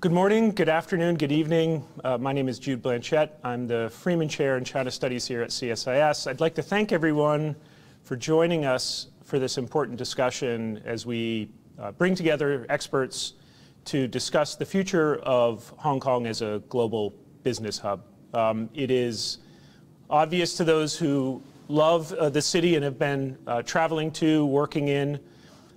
Good morning, good afternoon, good evening. My name is Jude Blanchette. I'm the Freeman Chair in China Studies here at CSIS. I'd like to thank everyone for joining us for this important discussion as we bring together experts to discuss the future of Hong Kong as a global business hub. It is obvious to those who love the city and have been traveling to, working in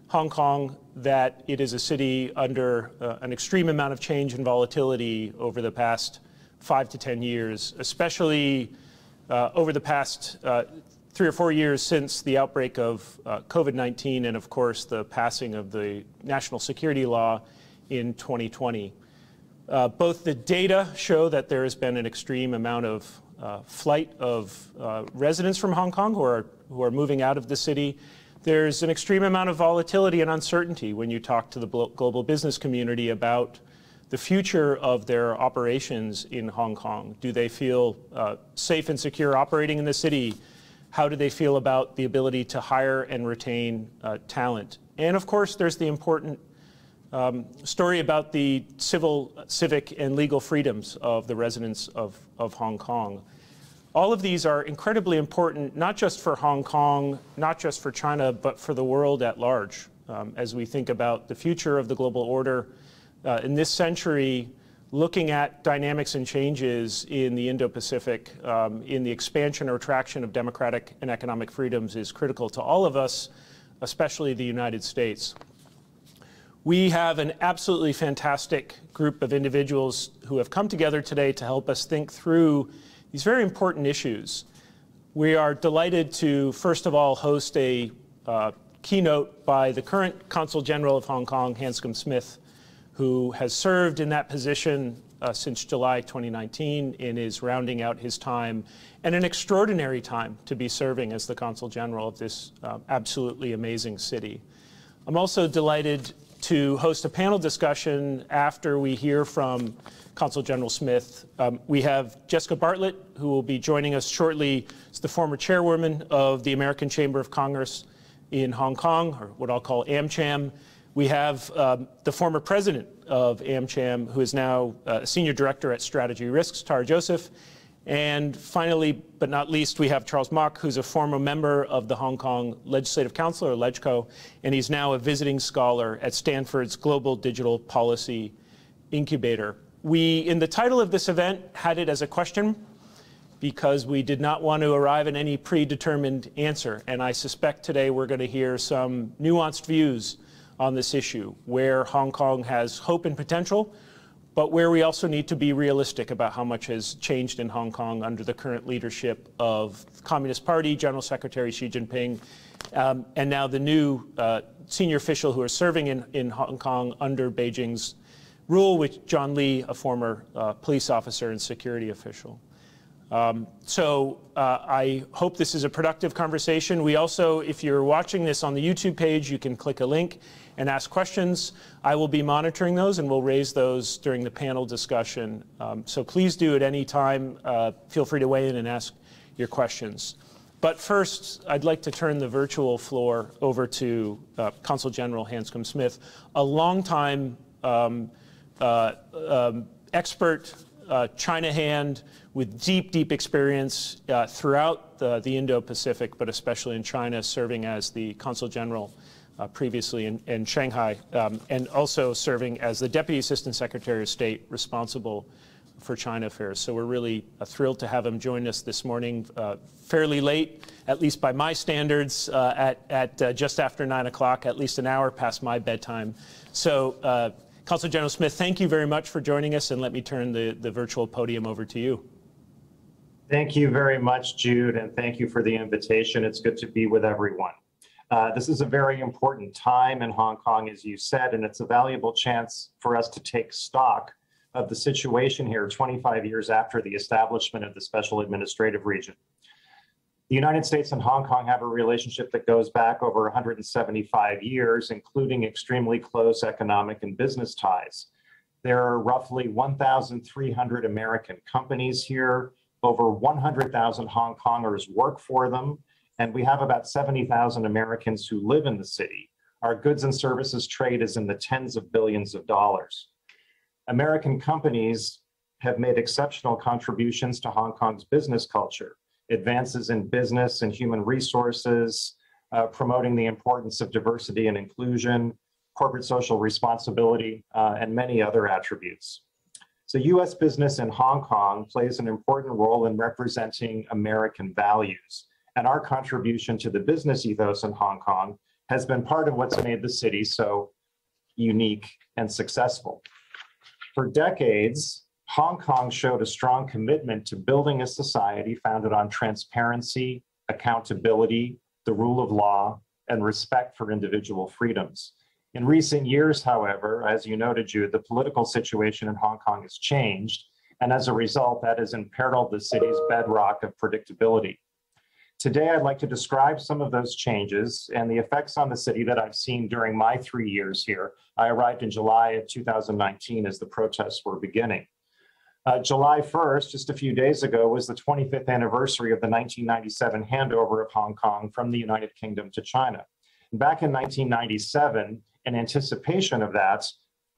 Hong Kong, that it is a city under an extreme amount of change and volatility over the past 5 to 10 years, especially over the past 3 or 4 years since the outbreak of COVID-19 and, of course, the passing of the National Security Law in 2020. Both the data show that there has been an extreme amount of flight of residents from Hong Kong who are moving out of the city. There's an extreme amount of volatility and uncertainty when you talk to the global business community about the future of their operations in Hong Kong. Do they feel safe and secure operating in the city? How do they feel about the ability to hire and retain talent? And of course, there's the important story about the civil, civic, and legal freedoms of the residents of Hong Kong. All of these are incredibly important, not just for Hong Kong, not just for China, but for the world at large. As we think about the future of the global order in this century, looking at dynamics and changes in the Indo-Pacific, in the expansion or traction of democratic and economic freedoms is critical to all of us, especially the United States. We have an absolutely fantastic group of individuals who have come together today to help us think through these very important issues. We are delighted to, first of all, host a keynote by the current Consul General of Hong Kong, Hanscom Smith, who has served in that position since July 2019 and is rounding out his time, and an extraordinary time to be serving as the Consul General of this absolutely amazing city. I'm also delighted to host a panel discussion after we hear from Consul General Smith. We have Jessica Bartlett, who will be joining us shortly. She's the former chairwoman of the American Chamber of Commerce in Hong Kong, or what I'll call AmCham. We have the former president of AmCham, who is now senior director at Strategy Risks, Tara Joseph. And finally, but not least, we have Charles Mok, who's a former member of the Hong Kong Legislative Council, or LegCo, and he's now a visiting scholar at Stanford's Global Digital Policy Incubator. We, in the title of this event, had it as a question because we did not want to arrive at any predetermined answer. And I suspect today we're going to hear some nuanced views on this issue, where Hong Kong has hope and potential, but where we also need to be realistic about how much has changed in Hong Kong under the current leadership of the Communist Party, General Secretary Xi Jinping, and now the new senior official who are serving in Hong Kong under Beijing's rule, which John Lee, a former police officer and security official. I hope this is a productive conversation. We also, if you're watching this on the YouTube page, you can click a link and ask questions. I will be monitoring those and we'll raise those during the panel discussion. So please do at any time, feel free to weigh in and ask your questions. But first, I'd like to turn the virtual floor over to Consul General Hanscom Smith, a longtime expert China hand with deep, deep experience throughout the Indo-Pacific, but especially in China, serving as the Consul General previously in Shanghai, and also serving as the Deputy Assistant Secretary of State responsible for China affairs. So we're really thrilled to have him join us this morning, fairly late, at least by my standards, at just after 9 o'clock, at least an hour past my bedtime. So Consul General Smith, thank you very much for joining us, and let me turn the virtual podium over to you. Thank you very much, Jude, and thank you for the invitation. It's good to be with everyone. This is a very important time in Hong Kong, as you said, and it's a valuable chance for us to take stock of the situation here 25 years after the establishment of the Special Administrative Region. The United States and Hong Kong have a relationship that goes back over 175 years, including extremely close economic and business ties. There are roughly 1,300 American companies here. Over 100,000 Hong Kongers work for them, and we have about 70,000 Americans who live in the city. Our goods and services trade is in the tens of billions of dollars. American companies have made exceptional contributions to Hong Kong's business culture, advances in business and human resources, promoting the importance of diversity and inclusion, corporate social responsibility, and many other attributes. So U.S. business in Hong Kong plays an important role in representing American values, and our contribution to the business ethos in Hong Kong has been part of what's made the city so unique and successful. For decades, Hong Kong showed a strong commitment to building a society founded on transparency, accountability, the rule of law, and respect for individual freedoms. In recent years, however, as you noted, Jude, the political situation in Hong Kong has changed, and as a result, that has imperiled the city's bedrock of predictability. Today, I'd like to describe some of those changes and the effects on the city that I've seen during my 3 years here. I arrived in July of 2019 as the protests were beginning. July 1st, just a few days ago, was the 25th anniversary of the 1997 handover of Hong Kong from the United Kingdom to China. Back in 1997, in anticipation of that,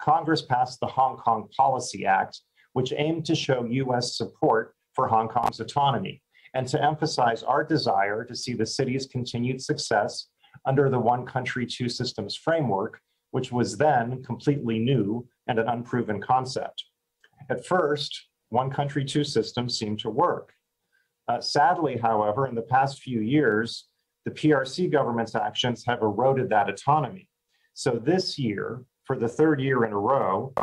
Congress passed the Hong Kong Policy Act, which aimed to show U.S. support for Hong Kong's autonomy and to emphasize our desire to see the city's continued success under the one country, two systems framework, which was then completely new and an unproven concept. At first, one country, two systems seemed to work. Sadly, however, in the past few years, the PRC government's actions have eroded that autonomy. So this year, for the third year in a row,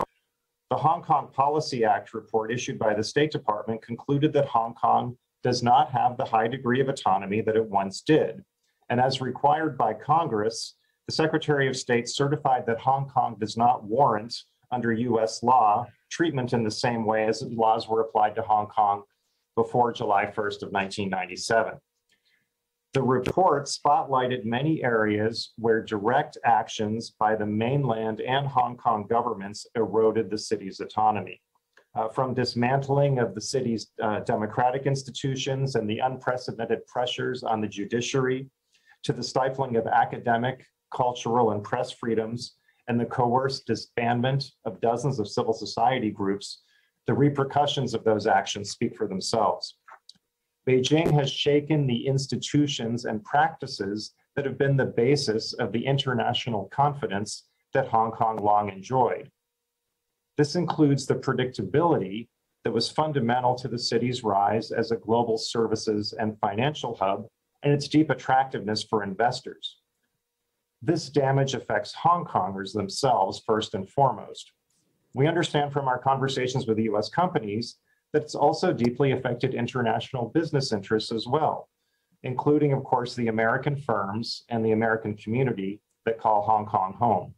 the Hong Kong Policy Act report issued by the State Department concluded that Hong Kong does not have the high degree of autonomy that it once did. And as required by Congress, the Secretary of State certified that Hong Kong does not warrant, under US law, treatment in the same way as laws were applied to Hong Kong before July 1st of 1997. The report spotlighted many areas where direct actions by the mainland and Hong Kong governments eroded the city's autonomy. From dismantling of the city's democratic institutions and the unprecedented pressures on the judiciary, to the stifling of academic, cultural, and press freedoms, and the coerced disbandment of dozens of civil society groups, the repercussions of those actions speak for themselves. Beijing has shaken the institutions and practices that have been the basis of the international confidence that Hong Kong long enjoyed. This includes the predictability that was fundamental to the city's rise as a global services and financial hub and its deep attractiveness for investors. This damage affects Hong Kongers themselves first and foremost. We understand from our conversations with US companies that it's also deeply affected international business interests as well, including, of course, the American firms and the American community that call Hong Kong home.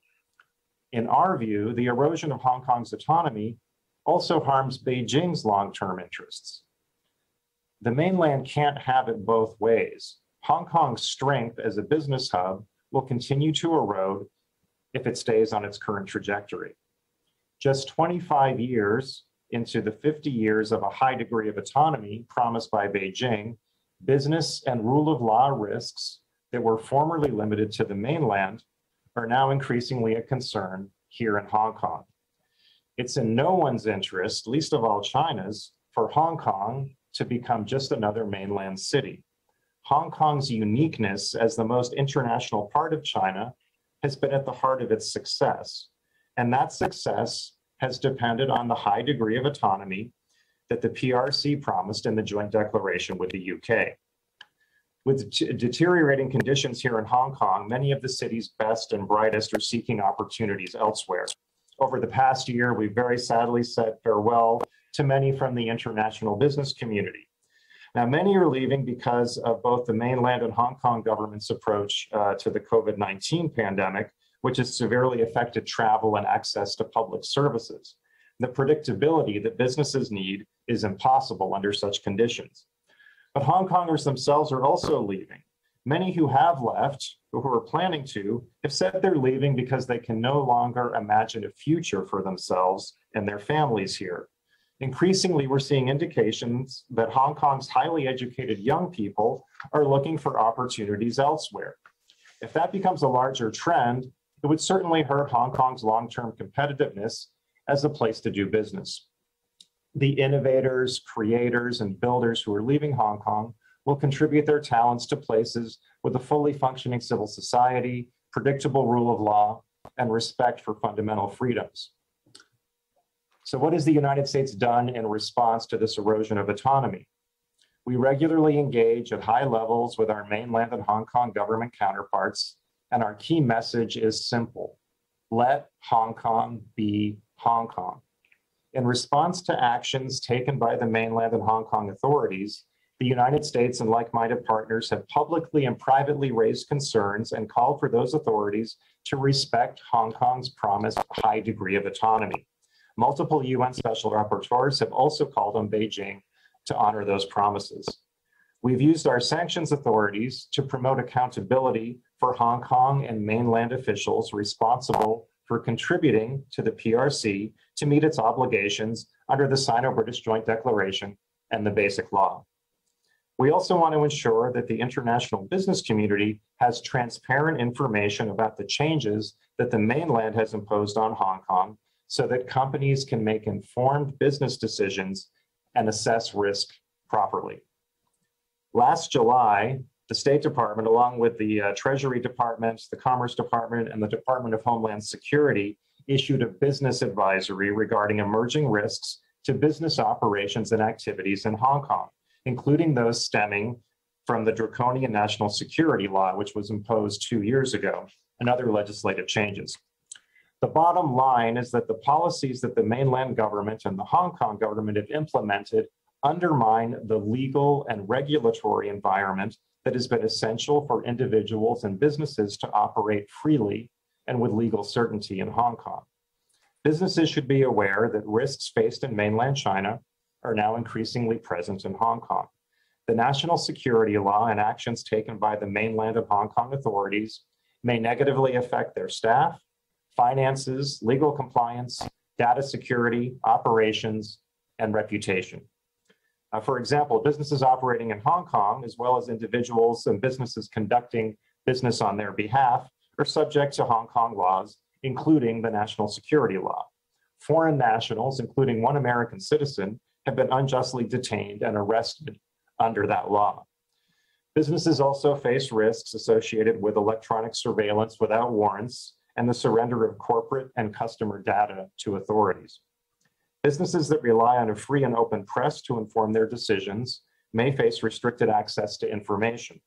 In our view, the erosion of Hong Kong's autonomy also harms Beijing's long-term interests. The mainland can't have it both ways. Hong Kong's strength as a business hub will continue to erode if it stays on its current trajectory. Just 25 years into the 50 years of a high degree of autonomy promised by Beijing, business and rule of law risks that were formerly limited to the mainland are now increasingly a concern here in Hong Kong. It's in no one's interest, least of all China's, for Hong Kong to become just another mainland city. Hong Kong's uniqueness as the most international part of China has been at the heart of its success, and that success has depended on the high degree of autonomy that the PRC promised in the joint declaration with the UK. With deteriorating conditions here in Hong Kong, many of the city's best and brightest are seeking opportunities elsewhere. Over the past year, we very sadly said farewell to many from the international business community. Now, many are leaving because of both the mainland and Hong Kong government's approach to the COVID-19 pandemic, which has severely affected travel and access to public services. The predictability that businesses need is impossible under such conditions. But Hong Kongers themselves are also leaving. Many who have left, or who are planning to, have said they're leaving because they can no longer imagine a future for themselves and their families here. Increasingly, we're seeing indications that Hong Kong's highly educated young people are looking for opportunities elsewhere. If that becomes a larger trend, it would certainly hurt Hong Kong's long-term competitiveness as a place to do business. The innovators, creators, and builders who are leaving Hong Kong will contribute their talents to places with a fully functioning civil society, predictable rule of law, and respect for fundamental freedoms. So what has the United States done in response to this erosion of autonomy? We regularly engage at high levels with our mainland and Hong Kong government counterparts, and our key message is simple: let Hong Kong be Hong Kong. In response to actions taken by the mainland and Hong Kong authorities, the United States and like-minded partners have publicly and privately raised concerns and called for those authorities to respect Hong Kong's promised high degree of autonomy. Multiple UN special rapporteurs have also called on Beijing to honor those promises. We've used our sanctions authorities to promote accountability for Hong Kong and mainland officials responsible for contributing to the PRC to meet its obligations under the Sino-British Joint Declaration and the Basic Law. We also want to ensure that the international business community has transparent information about the changes that the mainland has imposed on Hong Kong so that companies can make informed business decisions and assess risk properly. Last July, the State Department, along with the Treasury Department, the Commerce Department, and the Department of Homeland Security, issued a business advisory regarding emerging risks to business operations and activities in Hong Kong, including those stemming from the draconian National Security Law, which was imposed 2 years ago, and other legislative changes. The bottom line is that the policies that the mainland government and the Hong Kong government have implemented undermine the legal and regulatory environment that has been essential for individuals and businesses to operate freely and with legal certainty in Hong Kong. Businesses should be aware that risks faced in mainland China are now increasingly present in Hong Kong. The National Security Law and actions taken by the mainland of Hong Kong authorities may negatively affect their staff, finances, legal compliance, data security, operations, and reputation. For example, businesses operating in Hong Kong, as well as individuals and businesses conducting business on their behalf, are subject to Hong Kong laws, including the National Security Law. Foreign nationals, including one American citizen, have been unjustly detained and arrested under that law. Businesses also face risks associated with electronic surveillance without warrants and the surrender of corporate and customer data to authorities. Businesses that rely on a free and open press to inform their decisions may face restricted access to information.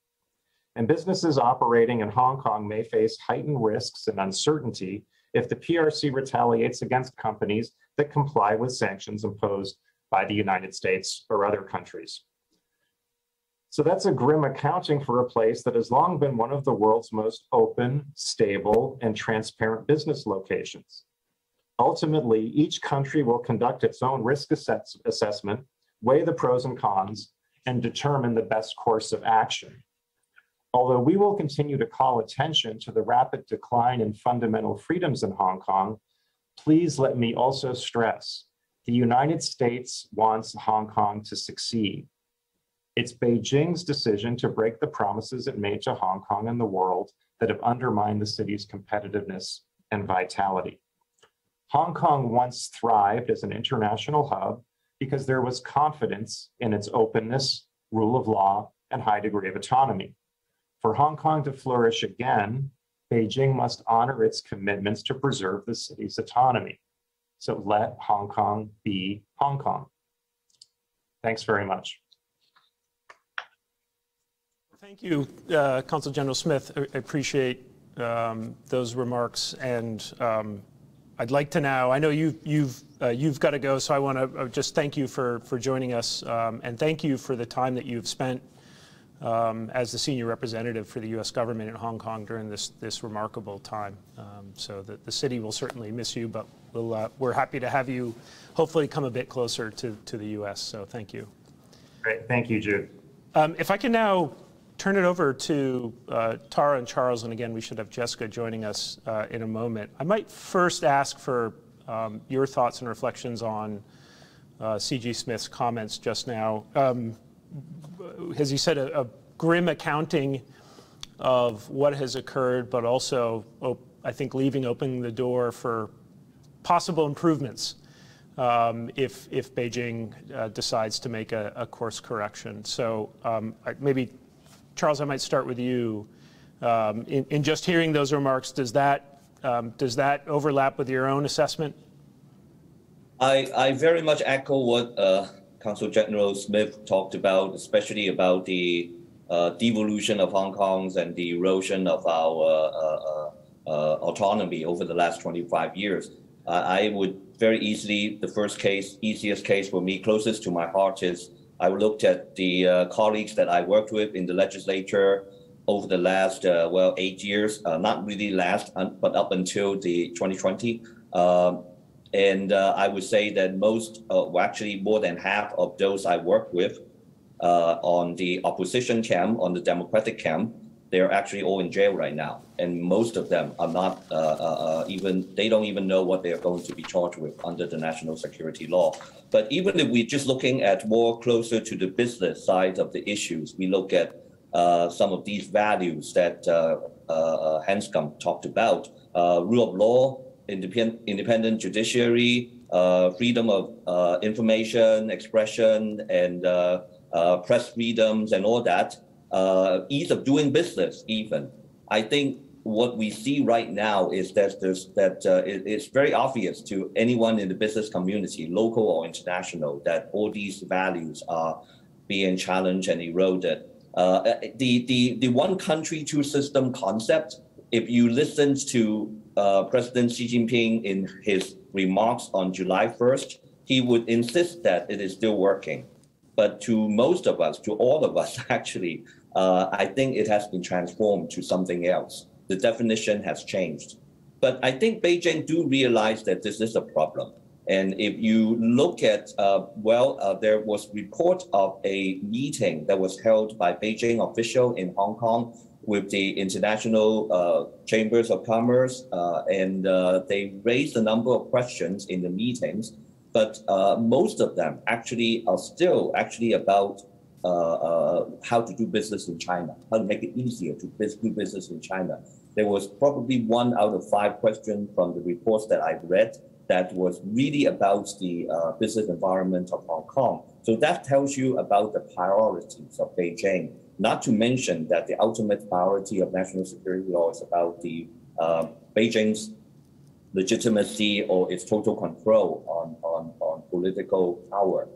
And businesses operating in Hong Kong may face heightened risks and uncertainty if the PRC retaliates against companies that comply with sanctions imposed by the United States or other countries. So that's a grim accounting for a place that has long been one of the world's most open, stable, and transparent business locations. Ultimately, each country will conduct its own risk assessment, weigh the pros and cons, and determine the best course of action. Although we will continue to call attention to the rapid decline in fundamental freedoms in Hong Kong, please let me also stress, the United States wants Hong Kong to succeed. It's Beijing's decision to break the promises it made to Hong Kong and the world that have undermined the city's competitiveness and vitality. Hong Kong once thrived as an international hub because there was confidence in its openness, rule of law, and high degree of autonomy. For Hong Kong to flourish again, Beijing must honor its commitments to preserve the city's autonomy. So let Hong Kong be Hong Kong. Thanks very much. Thank you, Consul General Smith. I appreciate those remarks, and I'd like to now, I know you've got to go, so I want to just thank you for joining us, and thank you for the time that you've spent as the senior representative for the U.S. government in Hong Kong during this remarkable time. So the city will certainly miss you, but we're happy to have you hopefully come a bit closer to the U.S., so thank you. Great, thank you, Jude. If I can now turn it over to Tara and Charles, and again, we should have Jessica joining us in a moment. I might first ask for your thoughts and reflections on C.G. Smith's comments just now. As you said, a grim accounting of what has occurred, but also, I think, leaving open the door for possible improvements if Beijing decides to make a course correction. So maybe, Charles, I might start with you. In just hearing those remarks, does that overlap with your own assessment? I very much echo what Consul General Smith talked about, especially about the devolution of Hong Kong's and the erosion of our autonomy over the last 25 years. I would very easily, the first case, easiest case for me, closest to my heart is, I looked at the colleagues that I worked with in the legislature over the last, 8 years, not really last, but up until the 2020. I would say that most, actually more than half of those I work with on the opposition camp, on the democratic camp, they're actually all in jail right now. And most of them are not they don't even know what they're going to be charged with under the National Security Law. But even if we're just looking at more closer to the business side of the issues, we look at some of these values that Hanscom talked about, rule of law, independent judiciary, freedom of information, expression, and press freedoms and all that, ease of doing business even. I think what we see right now is that it's very obvious to anyone in the business community, local or international, that all these values are being challenged and eroded. The one country, two system concept, if you listen to President Xi Jinping in his remarks on July 1st, he would insist that it is still working. But to most of us, to all of us actually, I think it has been transformed to something else. The definition has changed. But I think Beijing do realize that this is a problem. And if you look at, there was report of a meeting that was held by Beijing official in Hong Kong with the International Chambers of Commerce, they raised a number of questions in the meetings. But most of them actually are still about how to do business in China, how to make it easier to do business in China. There was probably 1 out of 5 questions from the reports that I've read that was really about the business environment of Hong Kong. So that tells you about the priorities of Beijing, not to mention that the ultimate priority of national security law is about the Beijing's legitimacy or its total control on political power.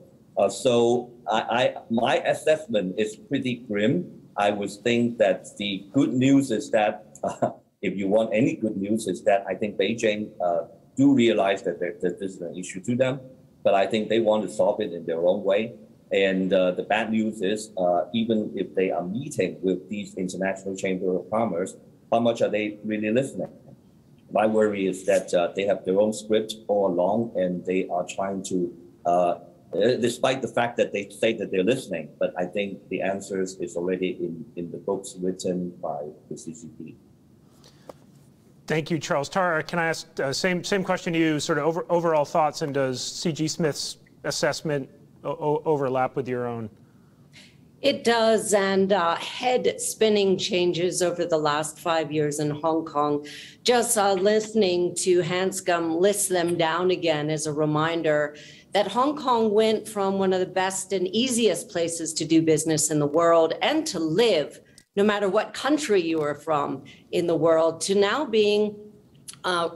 My assessment is pretty grim. I would think that the good news is that, if you want any good news, is that I think Beijing do realize that this is an issue to them, but I think they want to solve it in their own way. And the bad news is, even if they are meeting with these international chamber of commerce, how much are they really listening? My worry is that they have their own script all along, and they are trying to, despite the fact that they say that they're listening, but I think the answers is already in the books written by the CCP. Thank you, Charles. Tara, can I ask same question to you, sort of overall thoughts, and does C.G. Smith's assessment overlap with your own? It does, and head-spinning changes over the last 5 years in Hong Kong. Just listening to Hanscom list them down again as a reminder that Hong Kong went from one of the best and easiest places to do business in the world and to live, no matter what country you were from in the world, to now being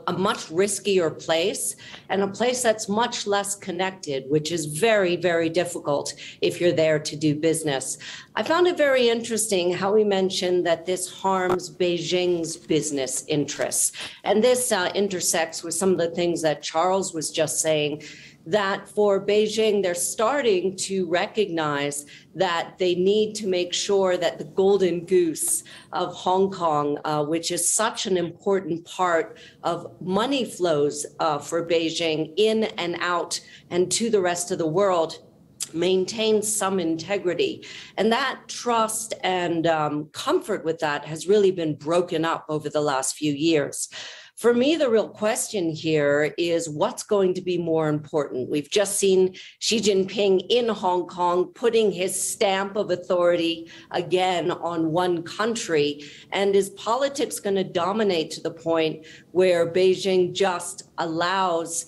a much riskier place and a place that's much less connected, which is very, very difficult if you're there to do business. I found it very interesting how he mentioned that this harms Beijing's business interests. And this intersects with some of the things that Charles was just saying, that for Beijing, they're starting to recognize that they need to make sure that the golden goose of Hong Kong, which is such an important part of money flows for Beijing in and out and to the rest of the world, maintains some integrity. And that trust and comfort with that has really been broken up over the last few years. For me, the real question here is what's going to be more important. We've just seen Xi Jinping in Hong Kong putting his stamp of authority again on one country. And is politics going to dominate to the point where Beijing just allows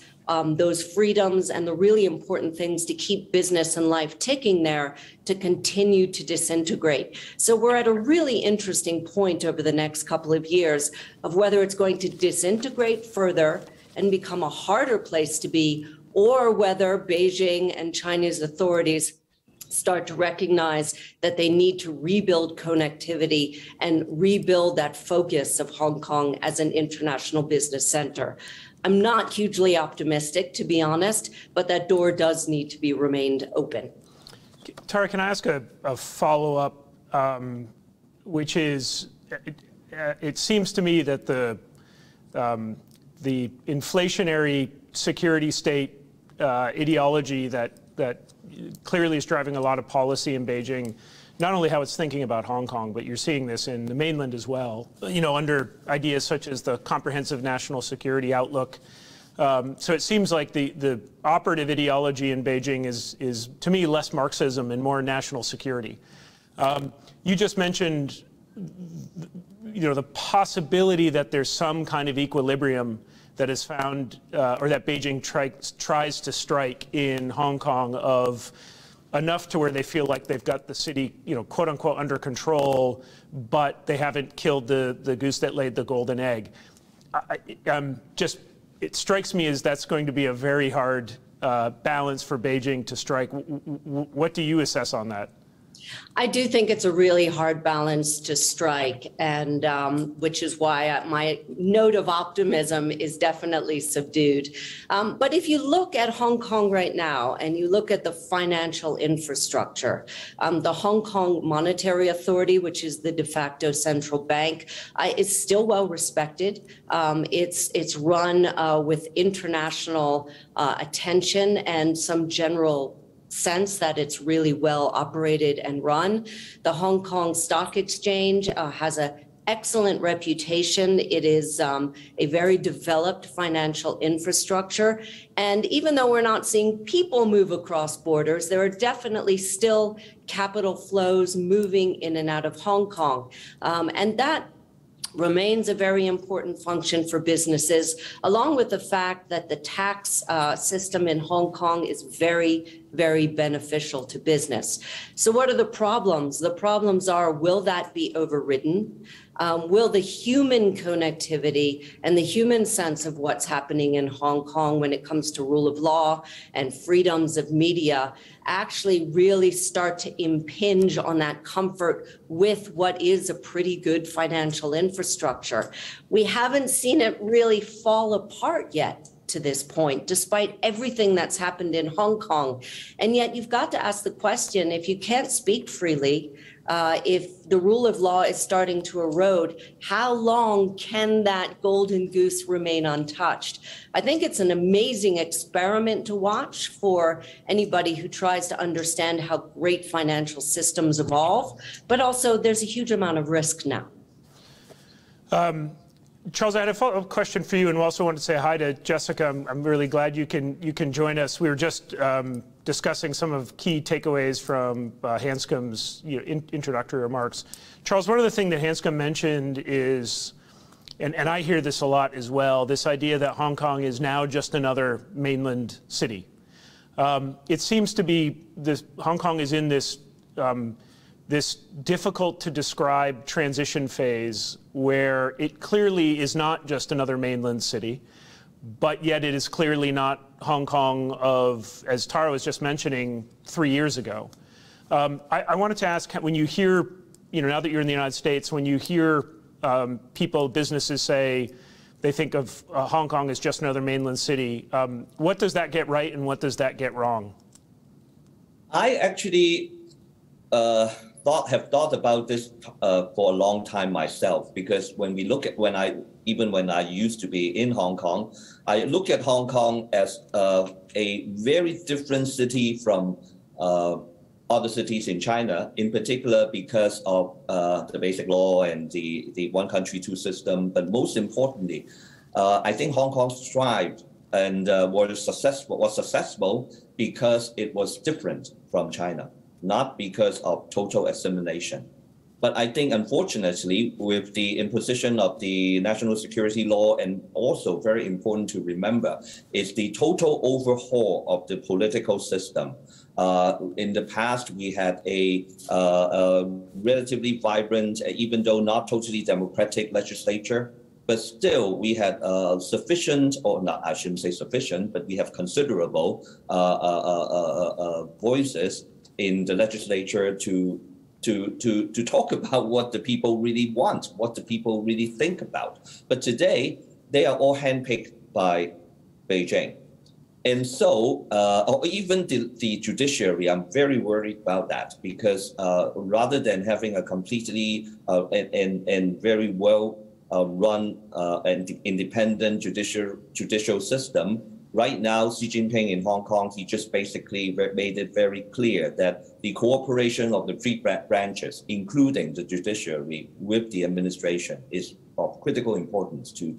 those freedoms and the really important things to keep business and life ticking there to continue to disintegrate? So we're at a really interesting point over the next couple of years of whether it's going to disintegrate further and become a harder place to be, or whether Beijing and Chinese authorities start to recognize that they need to rebuild connectivity and rebuild that focus of Hong Kong as an international business center. I'm not hugely optimistic, to be honest, but that door does need to be remained open. Tara, can I ask a follow-up, which is, it seems to me that the inflationary security state ideology that clearly is driving a lot of policy in Beijing, not only how it's thinking about Hong Kong, but you're seeing this in the mainland as well, you know, under ideas such as the comprehensive national security outlook. So it seems like the operative ideology in Beijing is, to me, less Marxism and more national security. You just mentioned, you know, the possibility that there's some kind of equilibrium that is found, or that Beijing tries to strike in Hong Kong, of enough to where they feel like they've got the city, you know, quote unquote, under control, but they haven't killed the goose that laid the golden egg. It strikes me as that's going to be a very hard balance for Beijing to strike. What do you assess on that? I do think it's a really hard balance to strike, and which is why my note of optimism is definitely subdued. But if you look at Hong Kong right now and you look at the financial infrastructure, the Hong Kong Monetary Authority, which is the de facto central bank, is still well respected. It's run with international attention and some general sense that it's really well operated and run. The Hong Kong Stock Exchange has an excellent reputation. It is a very developed financial infrastructure. And even though we're not seeing people move across borders, there are definitely still capital flows moving in and out of Hong Kong. And that remains a very important function for businesses, along with the fact that the tax system in Hong Kong is very, very beneficial to business. So what are the problems? The problems are, will that be overridden? Will the human connectivity and the human sense of what's happening in Hong Kong when it comes to rule of law and freedoms of media actually really start to impinge on that comfort with what is a pretty good financial infrastructure? We haven't seen it really fall apart yet to this point, despite everything that's happened in Hong Kong. And yet you've got to ask the question, if you can't speak freely, if the rule of law is starting to erode, how long can that golden goose remain untouched? I think it's an amazing experiment to watch for anybody who tries to understand how great financial systems evolve, but also there's a huge amount of risk now. Charles, I had a follow-up question for you, and also wanted to say hi to Jessica. I'm really glad you can join us. We were just discussing some of key takeaways from Hanscom's, you know, introductory remarks. Charles, one of the things that Hanscom mentioned is, and I hear this a lot as well, this idea that Hong Kong is now just another mainland city. It seems to be this, Hong Kong is in this this difficult to describe transition phase where it clearly is not just another mainland city, but yet it is clearly not Hong Kong of, as Tara was just mentioning, 3 years ago. I wanted to ask, when you hear, you know, now that you're in the United States, when you hear people, businesses say they think of Hong Kong as just another mainland city, what does that get right and what does that get wrong? I actually have thought about this for a long time myself, because when I used to be in Hong Kong, I look at Hong Kong as a very different city from other cities in China, in particular because of the Basic Law and the one country, two system. But most importantly, I think Hong Kong thrived and was successful because it was different from China, not because of total assimilation. But I think, unfortunately, with the imposition of the national security law, and also very important to remember, is the total overhaul of the political system. In the past, we had a relatively vibrant, even though not totally democratic legislature, but still we had sufficient, or not, I shouldn't say sufficient, but we have considerable voices in the legislature to talk about what the people really want, what the people really think about. But today, they are all handpicked by Beijing. And so, or even the judiciary, I'm very worried about that, because rather than having a completely and very well run and independent judicial system, right now, Xi Jinping in Hong Kong, he just basically made it very clear that the cooperation of the three branches, including the judiciary, with the administration, is of critical importance in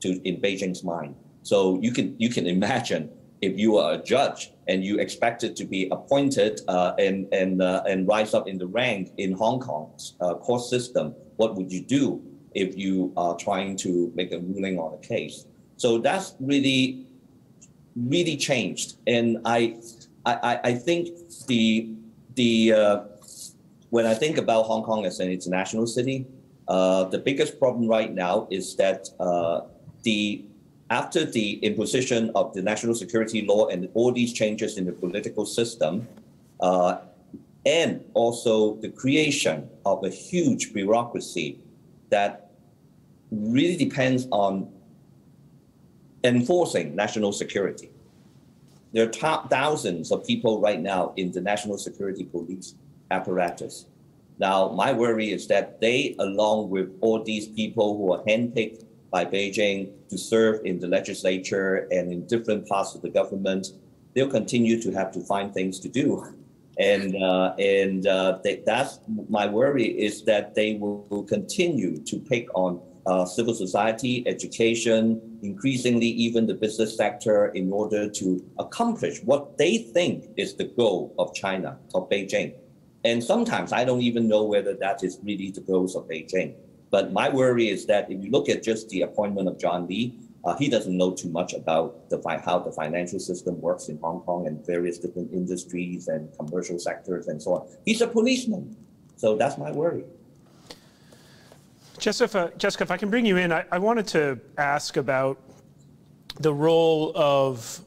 Beijing's mind. So you can imagine, if you are a judge and you expected to be appointed and rise up in the rank in Hong Kong's court system, what would you do if you are trying to make a ruling on a case? So that's really changed, and I think when I think about Hong Kong as an international city, the biggest problem right now is that after the imposition of the national security law and all these changes in the political system, and also the creation of a huge bureaucracy that really depends on enforcing national security. There are thousands of people right now in the national security police apparatus. Now, my worry is that they, along with all these people who are handpicked by Beijing to serve in the legislature and in different parts of the government, they'll continue to have to find things to do. That's my worry, is that they will continue to pick on civil society, education, increasingly even the business sector, in order to accomplish what they think is the goal of China, of Beijing. And sometimes I don't even know whether that is really the goals of Beijing. But my worry is that if you look at just the appointment of John Lee, he doesn't know too much about how the financial system works in Hong Kong and various different industries and commercial sectors and so on. He's a policeman. So that's my worry. Jessica, if I can bring you in, I wanted to ask about the role of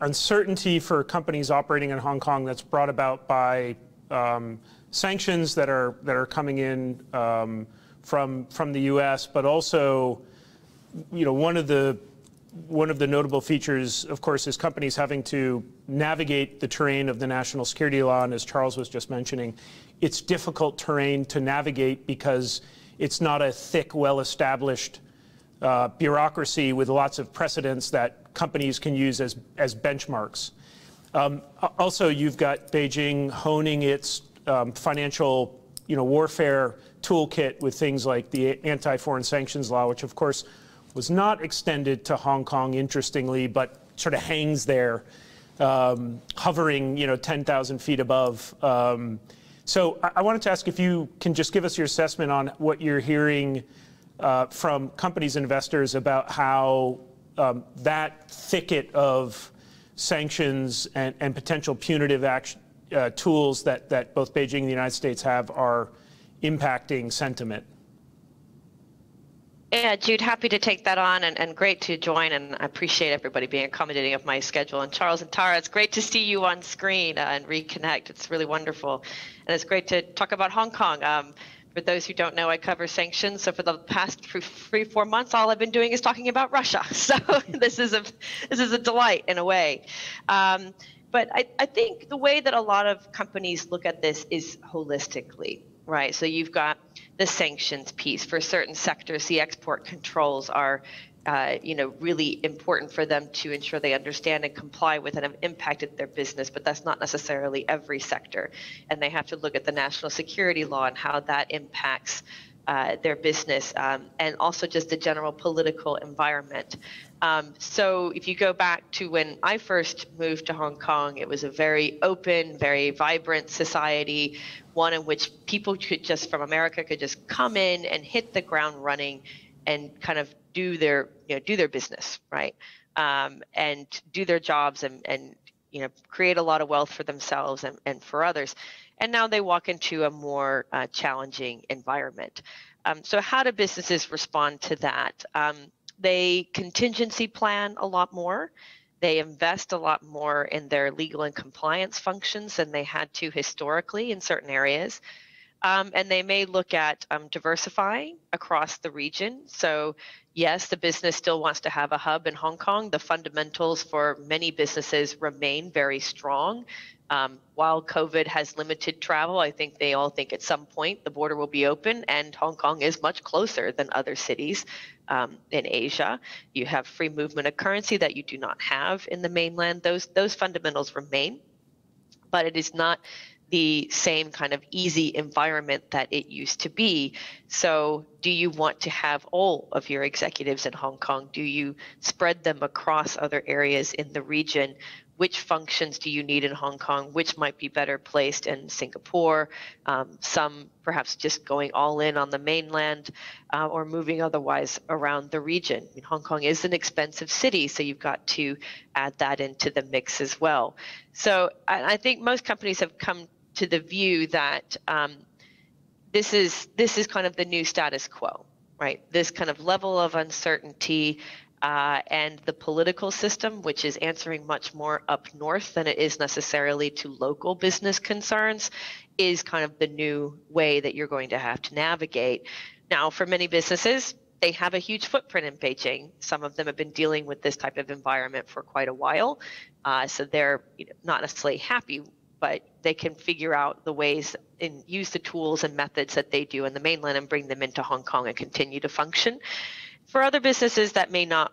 uncertainty for companies operating in Hong Kong that's brought about by sanctions that are coming in from the U.S., but also, you know, one of the notable features, of course, is companies having to navigate the terrain of the national security law, and as Charles was just mentioning, it's difficult terrain to navigate because it's not a thick, well-established bureaucracy with lots of precedents that companies can use as benchmarks. Also, you've got Beijing honing its financial, warfare toolkit with things like the anti-foreign sanctions law, which, of course, was not extended to Hong Kong, interestingly, but sort of hangs there, hovering, 10,000 feet above. So I wanted to ask if you can just give us your assessment on what you're hearing from companies and investors about how that thicket of sanctions and potential punitive action tools that both Beijing and the United States have are impacting sentiment. Yeah, Jude, happy to take that on, and great to join, and I appreciate everybody being accommodating of my schedule. And Charles and Tara, it's great to see you on screen and reconnect. It's really wonderful, and it's great to talk about Hong Kong. For those who don't know, I cover sanctions, so for the past three, 4 months, all I've been doing is talking about Russia. So this is a delight in a way. But I think the way that a lot of companies look at this is holistically, right? So you've got the sanctions piece. For certain sectors, the export controls are, really important for them to ensure they understand and comply with and have impacted their business, but that's not necessarily every sector. And they have to look at the national security law and how that impacts their business, and also just the general political environment. So if you go back to when I first moved to Hong Kong, it was a very open, very vibrant society, one in which people could just from America could just come in and hit the ground running and kind of do their business, right? And do their jobs and create a lot of wealth for themselves and for others. And now they walk into a more challenging environment. So how do businesses respond to that? They contingency plan a lot more. They invest a lot more in their legal and compliance functions than they had to historically in certain areas. And they may look at diversifying across the region. So yes, the business still wants to have a hub in Hong Kong. The fundamentals for many businesses remain very strong. While COVID has limited travel, I think they all think at some point the border will be open, and Hong Kong is much closer than other cities in Asia. You have free movement of currency that you do not have in the mainland. Those fundamentals remain, but it is not the same kind of easy environment that it used to be. So do you want to have all of your executives in Hong Kong? Do you spread them across other areas in the region? Which functions do you need in Hong Kong? Which might be better placed in Singapore? Some perhaps just going all in on the mainland or moving otherwise around the region. I mean, Hong Kong is an expensive city, so you've got to add that into the mix as well. So I think most companies have come to the view that this is kind of the new status quo, right? This kind of level of uncertainty and the political system, which is answering much more up north than it is necessarily to local business concerns, is kind of the new way that you're going to have to navigate. Now, for many businesses, they have a huge footprint in Beijing. Some of them have been dealing with this type of environment for quite a while, so they're not necessarily happy, but they can figure out the ways and use the tools and methods that they do in the mainland and bring them into Hong Kong and continue to function. For other businesses, that may not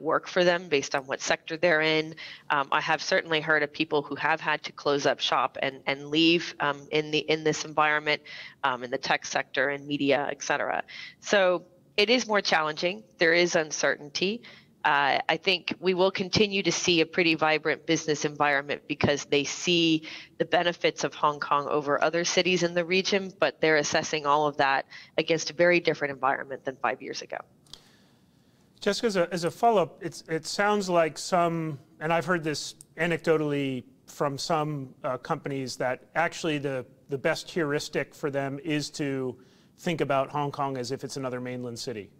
work for them based on what sector they're in. I have certainly heard of people who have had to close up shop and leave in this environment, in the tech sector and media, et cetera. So it is more challenging. There is uncertainty. I think we will continue to see a pretty vibrant business environment because they see the benefits of Hong Kong over other cities in the region, but they're assessing all of that against a very different environment than 5 years ago. Jessica, as a follow-up, it sounds like some, and I've heard this anecdotally from some companies, that actually the best heuristic for them is to think about Hong Kong as if it's another mainland city.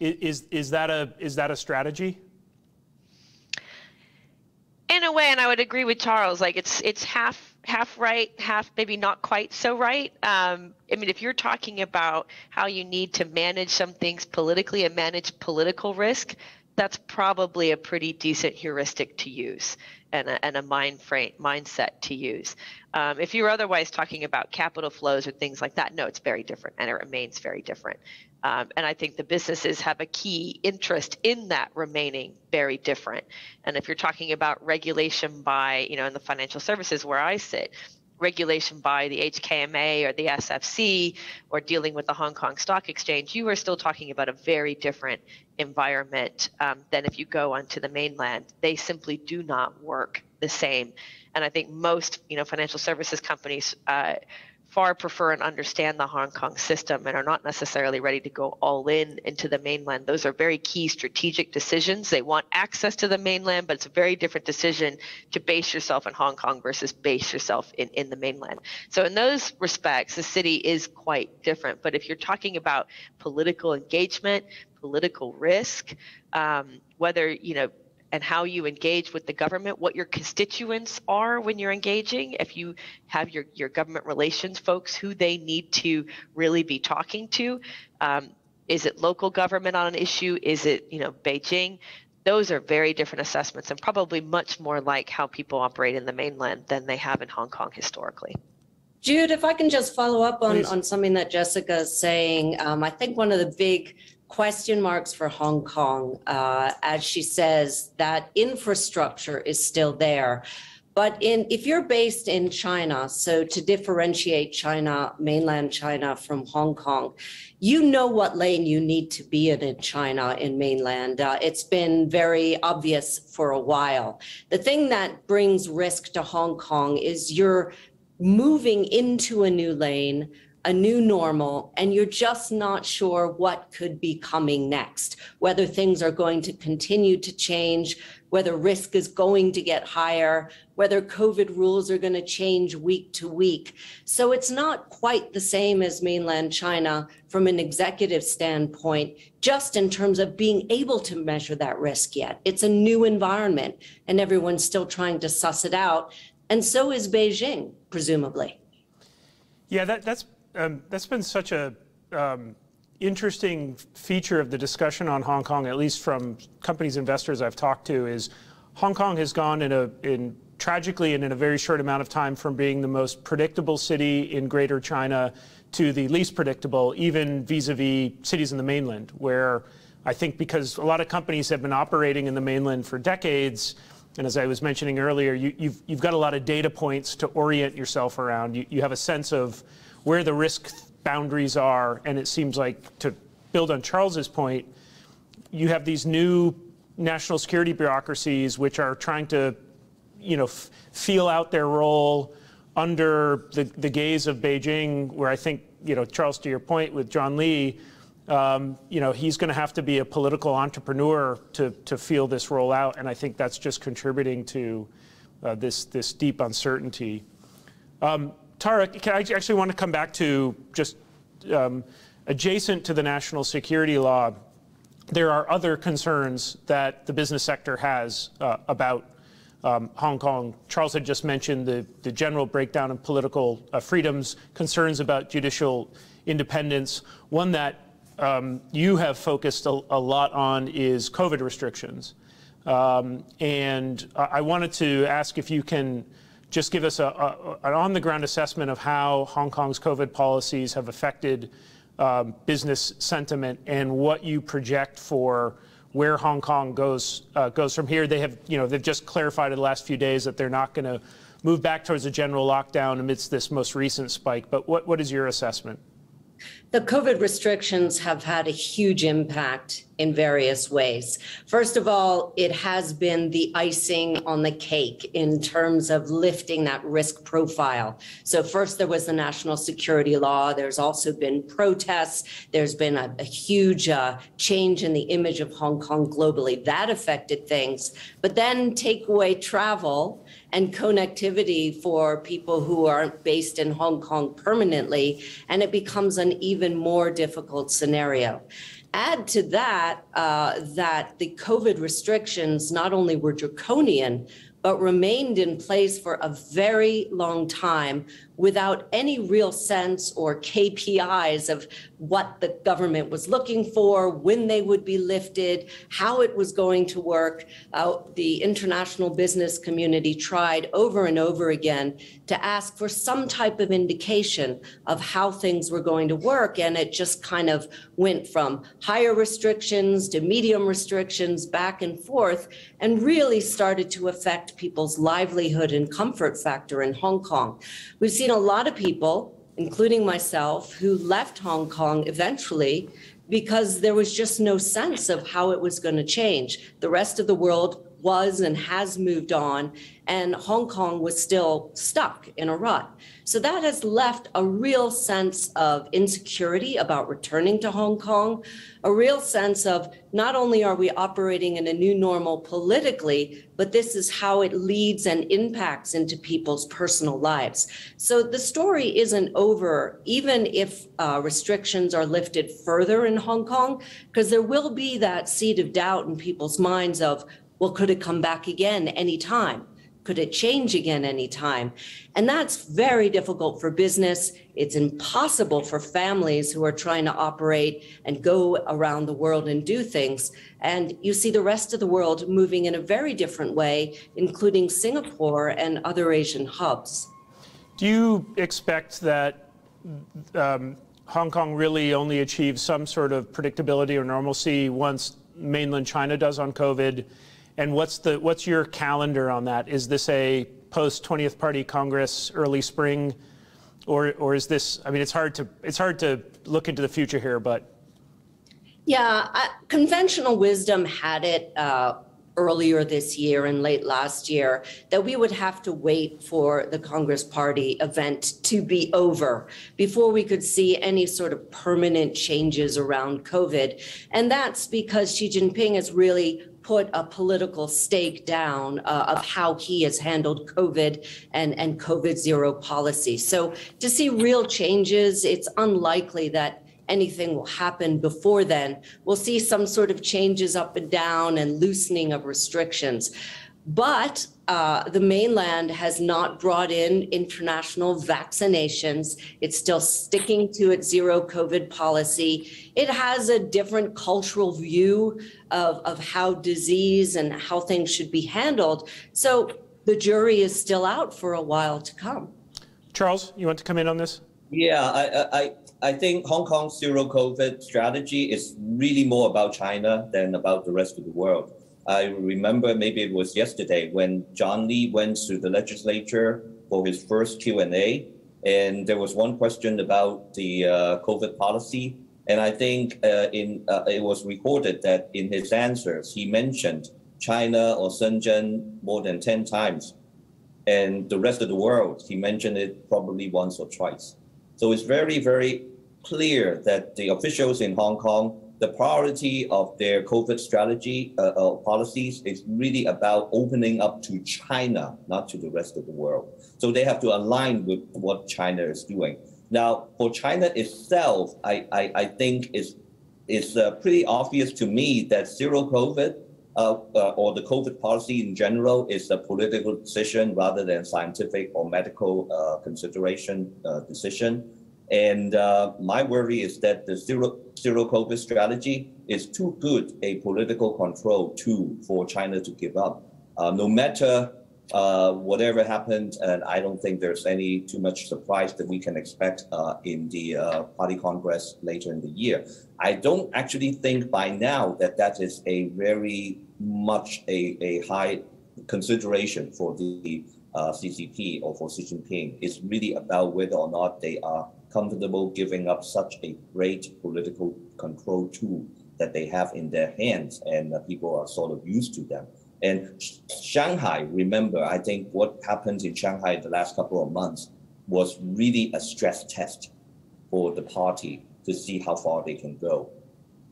Is that a strategy? In a way, and I would agree with Charles. Like it's half right, half maybe not quite so right. I mean, if you're talking about how you need to manage some things politically and manage political risk, that's probably a pretty decent heuristic to use and a mindset to use. If you're otherwise talking about capital flows or things like that, no, it's very different, and it remains very different. And I think the businesses have a key interest in that remaining very different. And if you're talking about regulation by, in the financial services where I sit, regulation by the HKMA or the SFC or dealing with the Hong Kong Stock Exchange, you are still talking about a very different environment than if you go onto the mainland. They simply do not work the same. And I think most, financial services companies far prefer and understand the Hong Kong system and are not necessarily ready to go all in into the mainland. Those are very key strategic decisions. They want access to the mainland, but it's a very different decision to base yourself in Hong Kong versus base yourself in the mainland. So in those respects, the city is quite different. But if you're talking about political engagement, political risk, whether, and how you engage with the government, what your constituents are when you're engaging, if you have your government relations folks, who they need to really be talking to. Is it local government on an issue? Is it, Beijing? Those are very different assessments and probably much more like how people operate in the mainland than they have in Hong Kong historically. Jude, if I can just follow up on something that Jessica is saying, I think one of the big question marks for Hong Kong, as she says, that infrastructure is still there, But if you're based in China, so to differentiate China, mainland China from Hong Kong, you know what lane you need to be in China, in mainland. It's been very obvious for a while. The thing that brings risk to Hong Kong is you're moving into a new lane, a new normal, and you're just not sure what could be coming next, whether things are going to continue to change, whether risk is going to get higher, whether COVID rules are going to change week to week. So it's not quite the same as mainland China from an executive standpoint, just in terms of being able to measure that risk yet. It's a new environment, and everyone's still trying to suss it out. And so is Beijing, presumably. Yeah, that's been such a interesting feature of the discussion on Hong Kong, at least from companies, investors I've talked to, is Hong Kong has gone tragically and in a very short amount of time from being the most predictable city in Greater China to the least predictable, even vis-a-vis cities in the mainland, where I think because a lot of companies have been operating in the mainland for decades. And as I was mentioning earlier, you've got a lot of data points to orient yourself around. You have a sense of where the risk boundaries are, and it seems like, to build on Charles's point, you have these new national security bureaucracies which are trying to, feel out their role under the gaze of Beijing, where I think, Charles, to your point with John Lee, he's going to have to be a political entrepreneur to feel this role out, and I think that's just contributing to this deep uncertainty. Tara, I actually want to come back to just adjacent to the national security law, there are other concerns that the business sector has about Hong Kong. Charles had just mentioned the general breakdown of political freedoms, concerns about judicial independence. One that you have focused a lot on is COVID restrictions. And I wanted to ask if you can just give us an on-the-ground assessment of how Hong Kong's COVID policies have affected business sentiment and what you project for where Hong Kong goes from here. They have, they've just clarified in the last few days that they're not going to move back towards a general lockdown amidst this most recent spike. But what is your assessment? The COVID restrictions have had a huge impact in various ways. First of all, it has been the icing on the cake in terms of lifting that risk profile. So first there was the national security law. There's also been protests. There's been a huge change in the image of Hong Kong globally. That affected things. But then take away travel and connectivity for people who aren't based in Hong Kong permanently, and it becomes an even more difficult scenario. Add to that, that the COVID restrictions not only were draconian, but remained in place for a very long time without any real sense or KPIs of what the government was looking for, when they would be lifted, how it was going to work. The international business community tried over and over again to ask for some type of indication of how things were going to work, and it just kind of went from higher restrictions to medium restrictions back and forth, and really started to affect people's livelihood and comfort factor in Hong Kong. We've seen a lot of people, including myself, who left Hong Kong eventually because there was just no sense of how it was going to change. The rest of the world was and has moved on, and Hong Kong was still stuck in a rut. So that has left a real sense of insecurity about returning to Hong Kong, a real sense of not only are we operating in a new normal politically, but this is how it leads and impacts into people's personal lives. So the story isn't over, even if restrictions are lifted further in Hong Kong, because there will be that seed of doubt in people's minds of, well, could it come back again anytime? Could it change again anytime? And that's very difficult for business. It's impossible for families who are trying to operate and go around the world and do things. And you see the rest of the world moving in a very different way, including Singapore and other Asian hubs. Do you expect that Hong Kong really only achieves some sort of predictability or normalcy once mainland China does on COVID? And what's your calendar on that? Is this a post-20th Party Congress, early spring, or is this? I mean, it's hard to look into the future here, but yeah, conventional wisdom had it earlier this year and late last year that we would have to wait for the Congress Party event to be over before we could see any sort of permanent changes around COVID. And that's because Xi Jinping has really put a political stake down of how he has handled COVID and COVID zero policy. So to see real changes, it's unlikely that anything will happen before then. We'll see some sort of changes up and down and loosening of restrictions. But the mainland has not brought in international vaccinations. It's still sticking to its zero COVID policy. It has a different cultural view of how disease and how things should be handled. So the jury is still out for a while to come. Charles, you want to come in on this? Yeah, I think Hong Kong's zero COVID strategy is really more about China than about the rest of the world. I remember maybe it was yesterday when John Lee went to the legislature for his first Q&A, and there was one question about the COVID policy. And I think it was recorded that in his answers, he mentioned China or Shenzhen more than 10 times. And the rest of the world, he mentioned it probably once or twice. So it's very, very clear that the officials in Hong Kong, the priority of their COVID strategy policies is really about opening up to China, not to the rest of the world. So they have to align with what China is doing. Now, for China itself, I think it's pretty obvious to me that zero COVID or the COVID policy in general is a political decision rather than scientific or medical consideration decision. And my worry is that the zero COVID strategy is too good a political control tool for China to give up. No matter whatever happened, and I don't think there's any too much surprise that we can expect in the Party Congress later in the year. I don't actually think by now that that is a very much a high consideration for the CCP or for Xi Jinping. It's really about whether or not they are comfortable giving up such a great political control tool that they have in their hands, and people are sort of used to them. And Shanghai, remember, I think what happened in Shanghai in the last couple of months was really a stress test for the party to see how far they can go.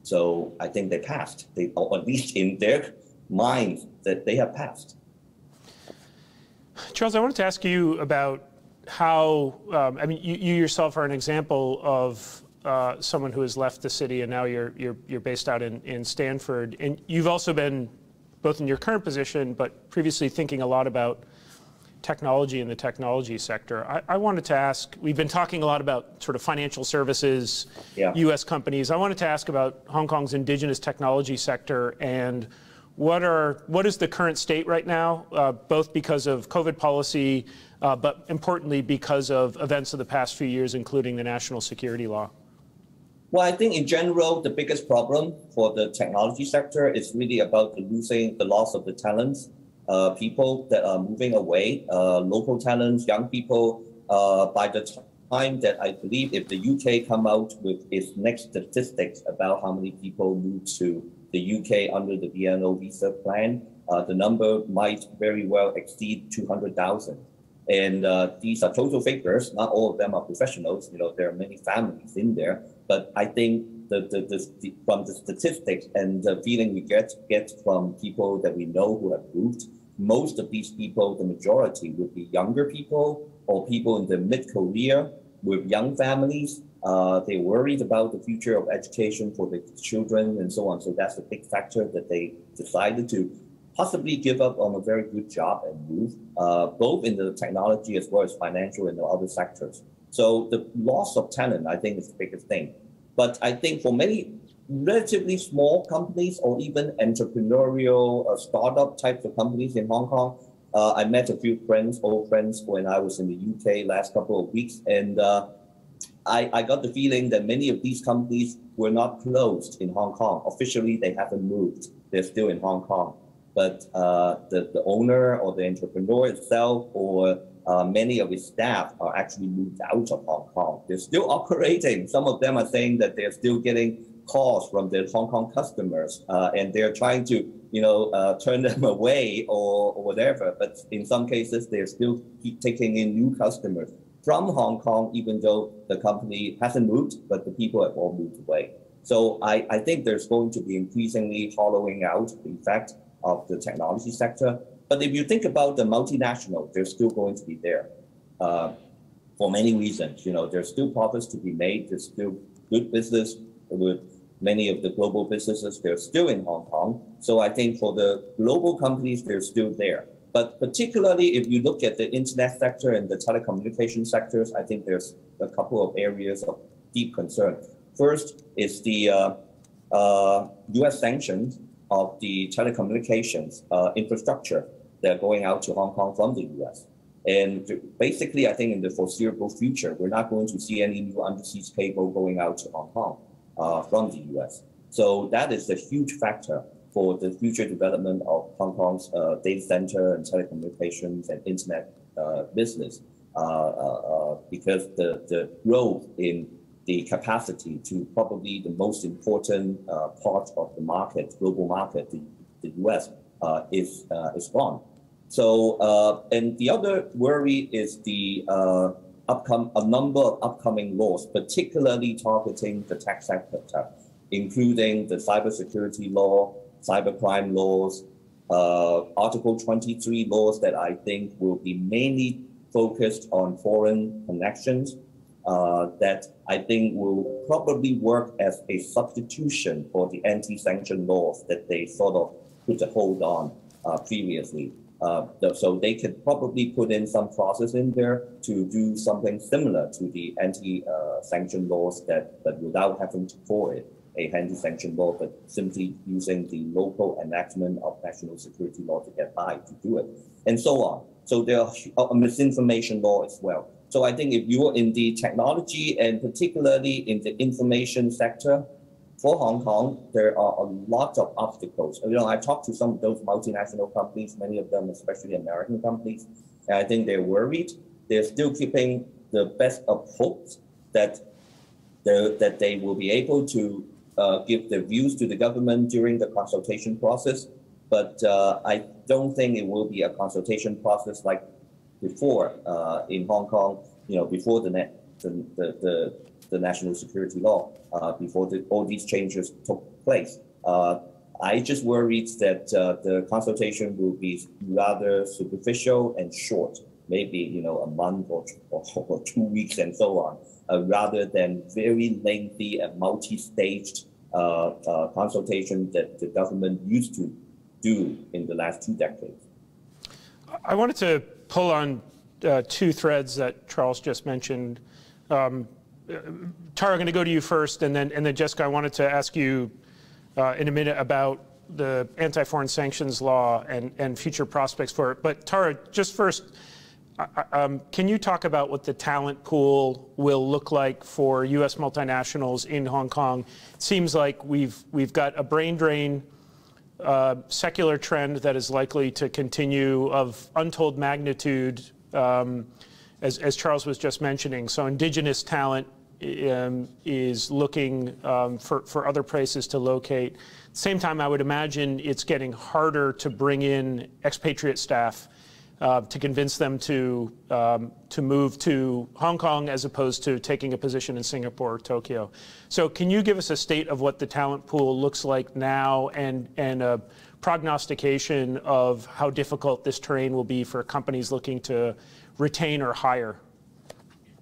So I think they passed, or at least in their mind that they have passed. Charles, I wanted to ask you about how, I mean, you yourself are an example of someone who has left the city, and now you're based out in Stanford. And you've also been, both in your current position, but previously thinking a lot about technology and the technology sector. I wanted to ask, we've been talking a lot about sort of financial services, yeah, US companies. I wanted to ask about Hong Kong's indigenous technology sector and what is the current state right now, both because of COVID policy, but importantly because of events of the past few years, including the National Security Law? Well, I think in general, the biggest problem for the technology sector is really about the loss of the talents, people that are moving away, local talents, young people. By the time that I believe if the UK come out with its next statistics about how many people move to the UK under the BNO visa plan, the number might very well exceed 200,000. And these are total figures. Not all of them are professionals. You know, there are many families in there. But I think from the statistics and the feeling we get from people that we know who have moved, most of these people, the majority, would be younger people or people in their mid-career with young families. They're worried about the future of education for their children and so on. So that's a big factor that they decided to possibly give up on a very good job and move, both in the technology as well as financial and the other sectors. So the loss of talent, I think, is the biggest thing. But I think for many relatively small companies or even entrepreneurial startup types of companies in Hong Kong, I met a few old friends when I was in the UK last couple of weeks, and I got the feeling that many of these companies were not closed in Hong Kong. Officially, they haven't moved. They're still in Hong Kong. but the owner or the entrepreneur itself or many of his staff are actually moved out of Hong Kong. They're still operating. Some of them are saying that they're still getting calls from their Hong Kong customers, and they're trying to, turn them away or whatever. But in some cases, they're still keep taking in new customers from Hong Kong, even though the company hasn't moved, but the people have all moved away. So I think there's going to be increasingly hollowing out the effect of the technology sector. But if you think about the multinational, they're still going to be there for many reasons. There's still profits to be made. There's still good business with many of the global businesses. They're still in Hong Kong. So I think for the global companies, they're still there. But particularly if you look at the internet sector and the telecommunication sectors, I think there's a couple of areas of deep concern. First is the U.S. sanctions of the telecommunications infrastructure that are going out to Hong Kong from the U.S. And basically, I think in the foreseeable future, we're not going to see any new undersea cable going out to Hong Kong from the U.S. So that is a huge factor for the future development of Hong Kong's data center and telecommunications and internet business, because the growth in the capacity to probably the most important part of the market, global market, the U.S., is gone. So, and the other worry is the a number of upcoming laws, particularly targeting the tech sector, including the cybersecurity law, cybercrime laws, Article 23 laws that I think will be mainly focused on foreign connections, that I think will probably work as a substitution for the anti-sanction laws that they sort of put a hold on previously. So they could probably put in some process in there to do something similar to the anti-sanction laws that without having to call it a anti-sanction law, but simply using the local enactment of national security law to get by to do it, and so on. So there are a misinformation law as well. So I think if you are in the technology and particularly in the information sector for Hong Kong, there are a lot of obstacles. I talked to some of those multinational companies, many of them, especially American companies, and I think they're worried. They're still keeping the best of hopes that they will be able to give their views to the government during the consultation process, but I don't think it will be a consultation process like before in Hong Kong, before the national security law, before all these changes took place. I just worried that the consultation will be rather superficial and short, maybe a month or 2 weeks and so on, rather than very lengthy and multi-staged consultation that the government used to do in the last 2 decades. I wanted to pull on 2 threads that Charles just mentioned. Tara, I'm going to go to you first, and then Jessica, I wanted to ask you in a minute about the anti-foreign sanctions law and future prospects for it. But Tara, just first, can you talk about what the talent pool will look like for U.S. multinationals in Hong Kong? It seems like we've got a brain drain secular trend that is likely to continue of untold magnitude, as Charles was just mentioning. So indigenous talent is looking for other places to locate. Same time, I would imagine it's getting harder to bring in expatriate staff to convince them to move to Hong Kong as opposed to taking a position in Singapore or Tokyo. So can you give us a state of what the talent pool looks like now and a prognostication of how difficult this terrain will be for companies looking to retain or hire?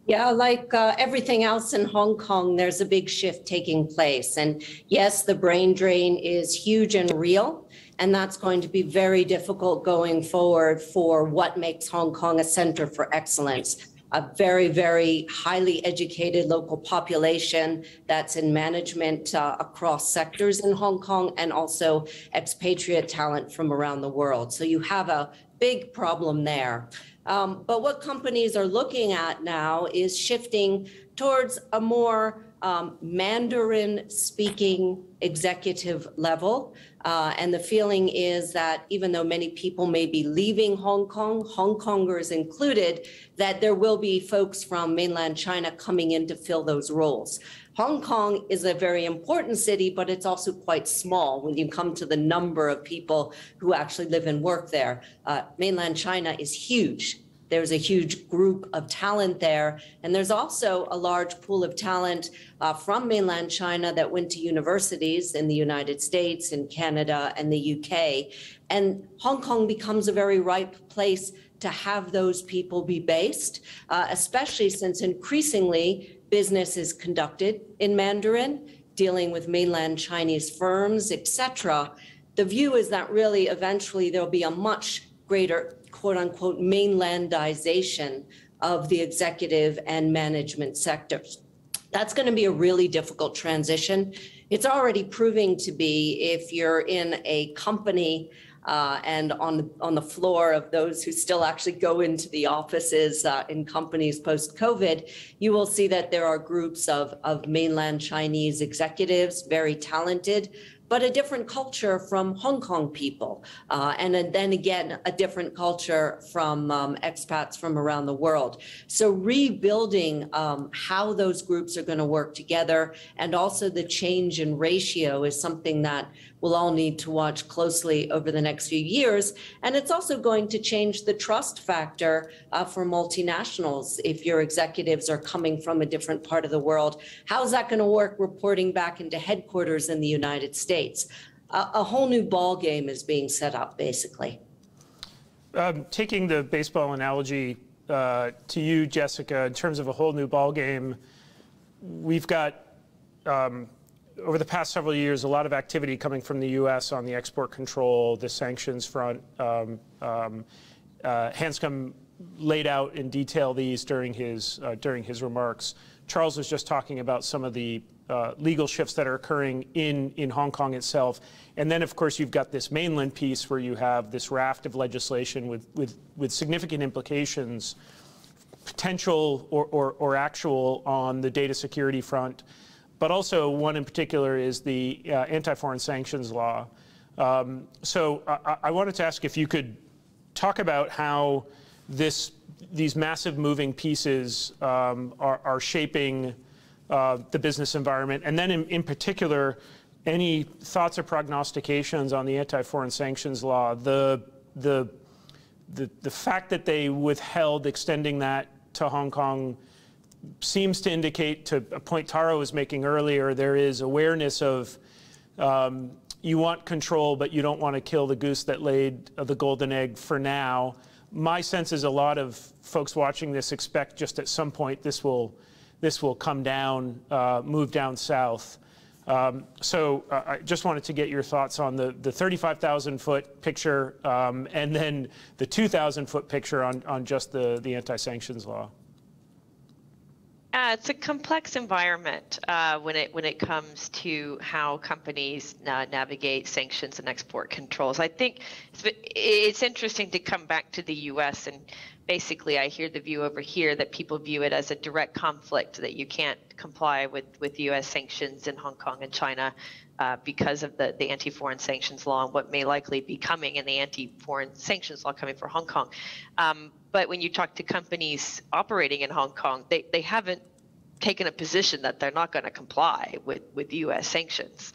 Yeah, like everything else in Hong Kong, there's a big shift taking place. And yes, the brain drain is huge and real. And that's going to be very difficult going forward for what makes Hong Kong a center for excellence. A very, very highly educated local population that's in management across sectors in Hong Kong, and also expatriate talent from around the world. So you have a big problem there. But what companies are looking at now is shifting towards a more Mandarin-speaking executive level. And the feeling is that even though many people may be leaving Hong Kong, Hong Kongers included, that there will be folks from mainland China coming in to fill those roles. Hong Kong is a very important city, but it's also quite small when you come to the number of people who actually live and work there. Mainland China is huge. There's a huge group of talent there. And there's also a large pool of talent from mainland China that went to universities in the United States, in Canada, and the UK. And Hong Kong becomes a very ripe place to have those people be based, especially since increasingly business is conducted in Mandarin, dealing with mainland Chinese firms, etc. The view is that really eventually there'll be a much greater quote-unquote mainlandization of the executive and management sectors. That's going to be a really difficult transition. It's already proving to be, if you're in a company and on the floor of those who still actually go into the offices in companies post-COVID, you will see that there are groups of mainland Chinese executives, very talented, but a different culture from Hong Kong people, and then again, a different culture from expats from around the world. So rebuilding how those groups are going to work together, and also the change in ratio is something that we'll all need to watch closely over the next few years. And it's also going to change the trust factor for multinationals. If your executives are coming from a different part of the world, how's that going to work reporting back into headquarters in the United States? A whole new ball game is being set up, basically. Taking the baseball analogy to you, Jessica, in terms of a whole new ball game, we've got over the past several years a lot of activity coming from the U.S. on the export control, the sanctions front. Hanscom laid out in detail these during his remarks. Charles was just talking about some of the legal shifts that are occurring in Hong Kong itself. And then, of course, you've got this mainland piece where you have this raft of legislation with significant implications, potential or actual, on the data security front. But also one in particular is the anti-foreign sanctions law. So I wanted to ask if you could talk about how these massive moving pieces are shaping the business environment, and then in particular, any thoughts or prognostications on the anti-foreign sanctions law, the fact that they withheld extending that to Hong Kong seems to indicate, to a point Tara was making earlier, there is awareness of you want control, but you don't want to kill the goose that laid the golden egg for now. My sense is a lot of folks watching this expect just at some point this will come down, move down south. So I just wanted to get your thoughts on the 35,000-foot picture and then the 2,000-foot picture on just the anti-sanctions law. It's a complex environment when it comes to how companies navigate sanctions and export controls. I think it's interesting to come back to the U.S. and basically, I hear the view over here that people view it as a direct conflict, that you can't comply with U.S. sanctions in Hong Kong and China because of the anti-foreign sanctions law and what may likely be coming in the anti-foreign sanctions law coming for Hong Kong. But when you talk to companies operating in Hong Kong, they haven't taken a position that they're not going to comply with U.S. sanctions.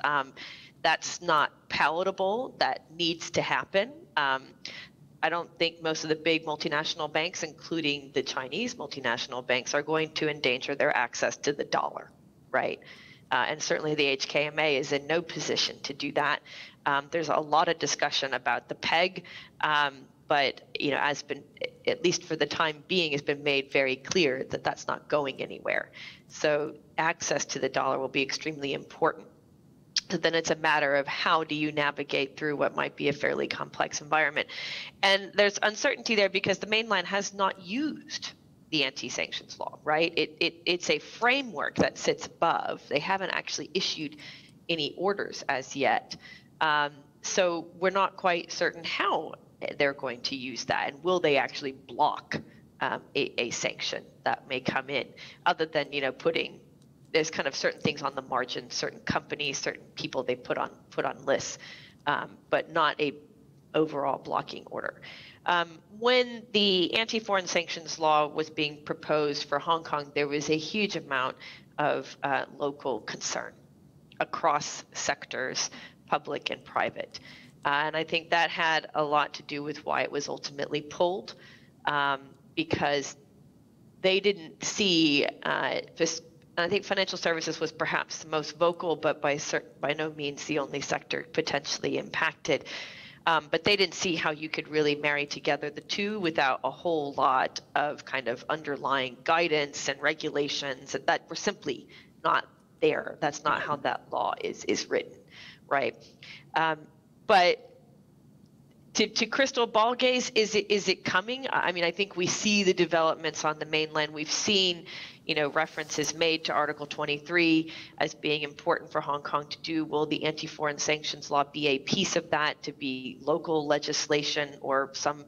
That's not palatable. That needs to happen. I don't think most of the big multinational banks, including the Chinese multinational banks, are going to endanger their access to the dollar, right? And certainly the HKMA is in no position to do that. There's a lot of discussion about the peg. But you know, has been, at least for the time being, has been made very clear that that's not going anywhere. So access to the dollar will be extremely important. So then it's a matter of how do you navigate through what might be a fairly complex environment. And there's uncertainty there because the mainland has not used the anti-sanctions law, right? It's a framework that sits above. They haven't actually issued any orders as yet. So we're not quite certain how they're going to use that, and will they actually block a sanction that may come in, other than, you know, putting there's kind of certain things on the margin, certain companies, certain people they put on lists, but not a overall blocking order. When the anti-foreign sanctions law was being proposed for Hong Kong, there was a huge amount of local concern across sectors, public and private. And I think that had a lot to do with why it was ultimately pulled, because they didn't see, I think financial services was perhaps the most vocal, but by no means the only sector potentially impacted. But they didn't see how you could really marry together the two without a whole lot of kind of underlying guidance and regulations that were simply not there. That's not how that law is written, right? But to crystal ball gaze, is it coming? I mean, I think we see the developments on the mainland. We've seen, you know, references made to Article 23 as being important for Hong Kong to do. Will the anti-foreign sanctions law be a piece of that, to be local legislation or some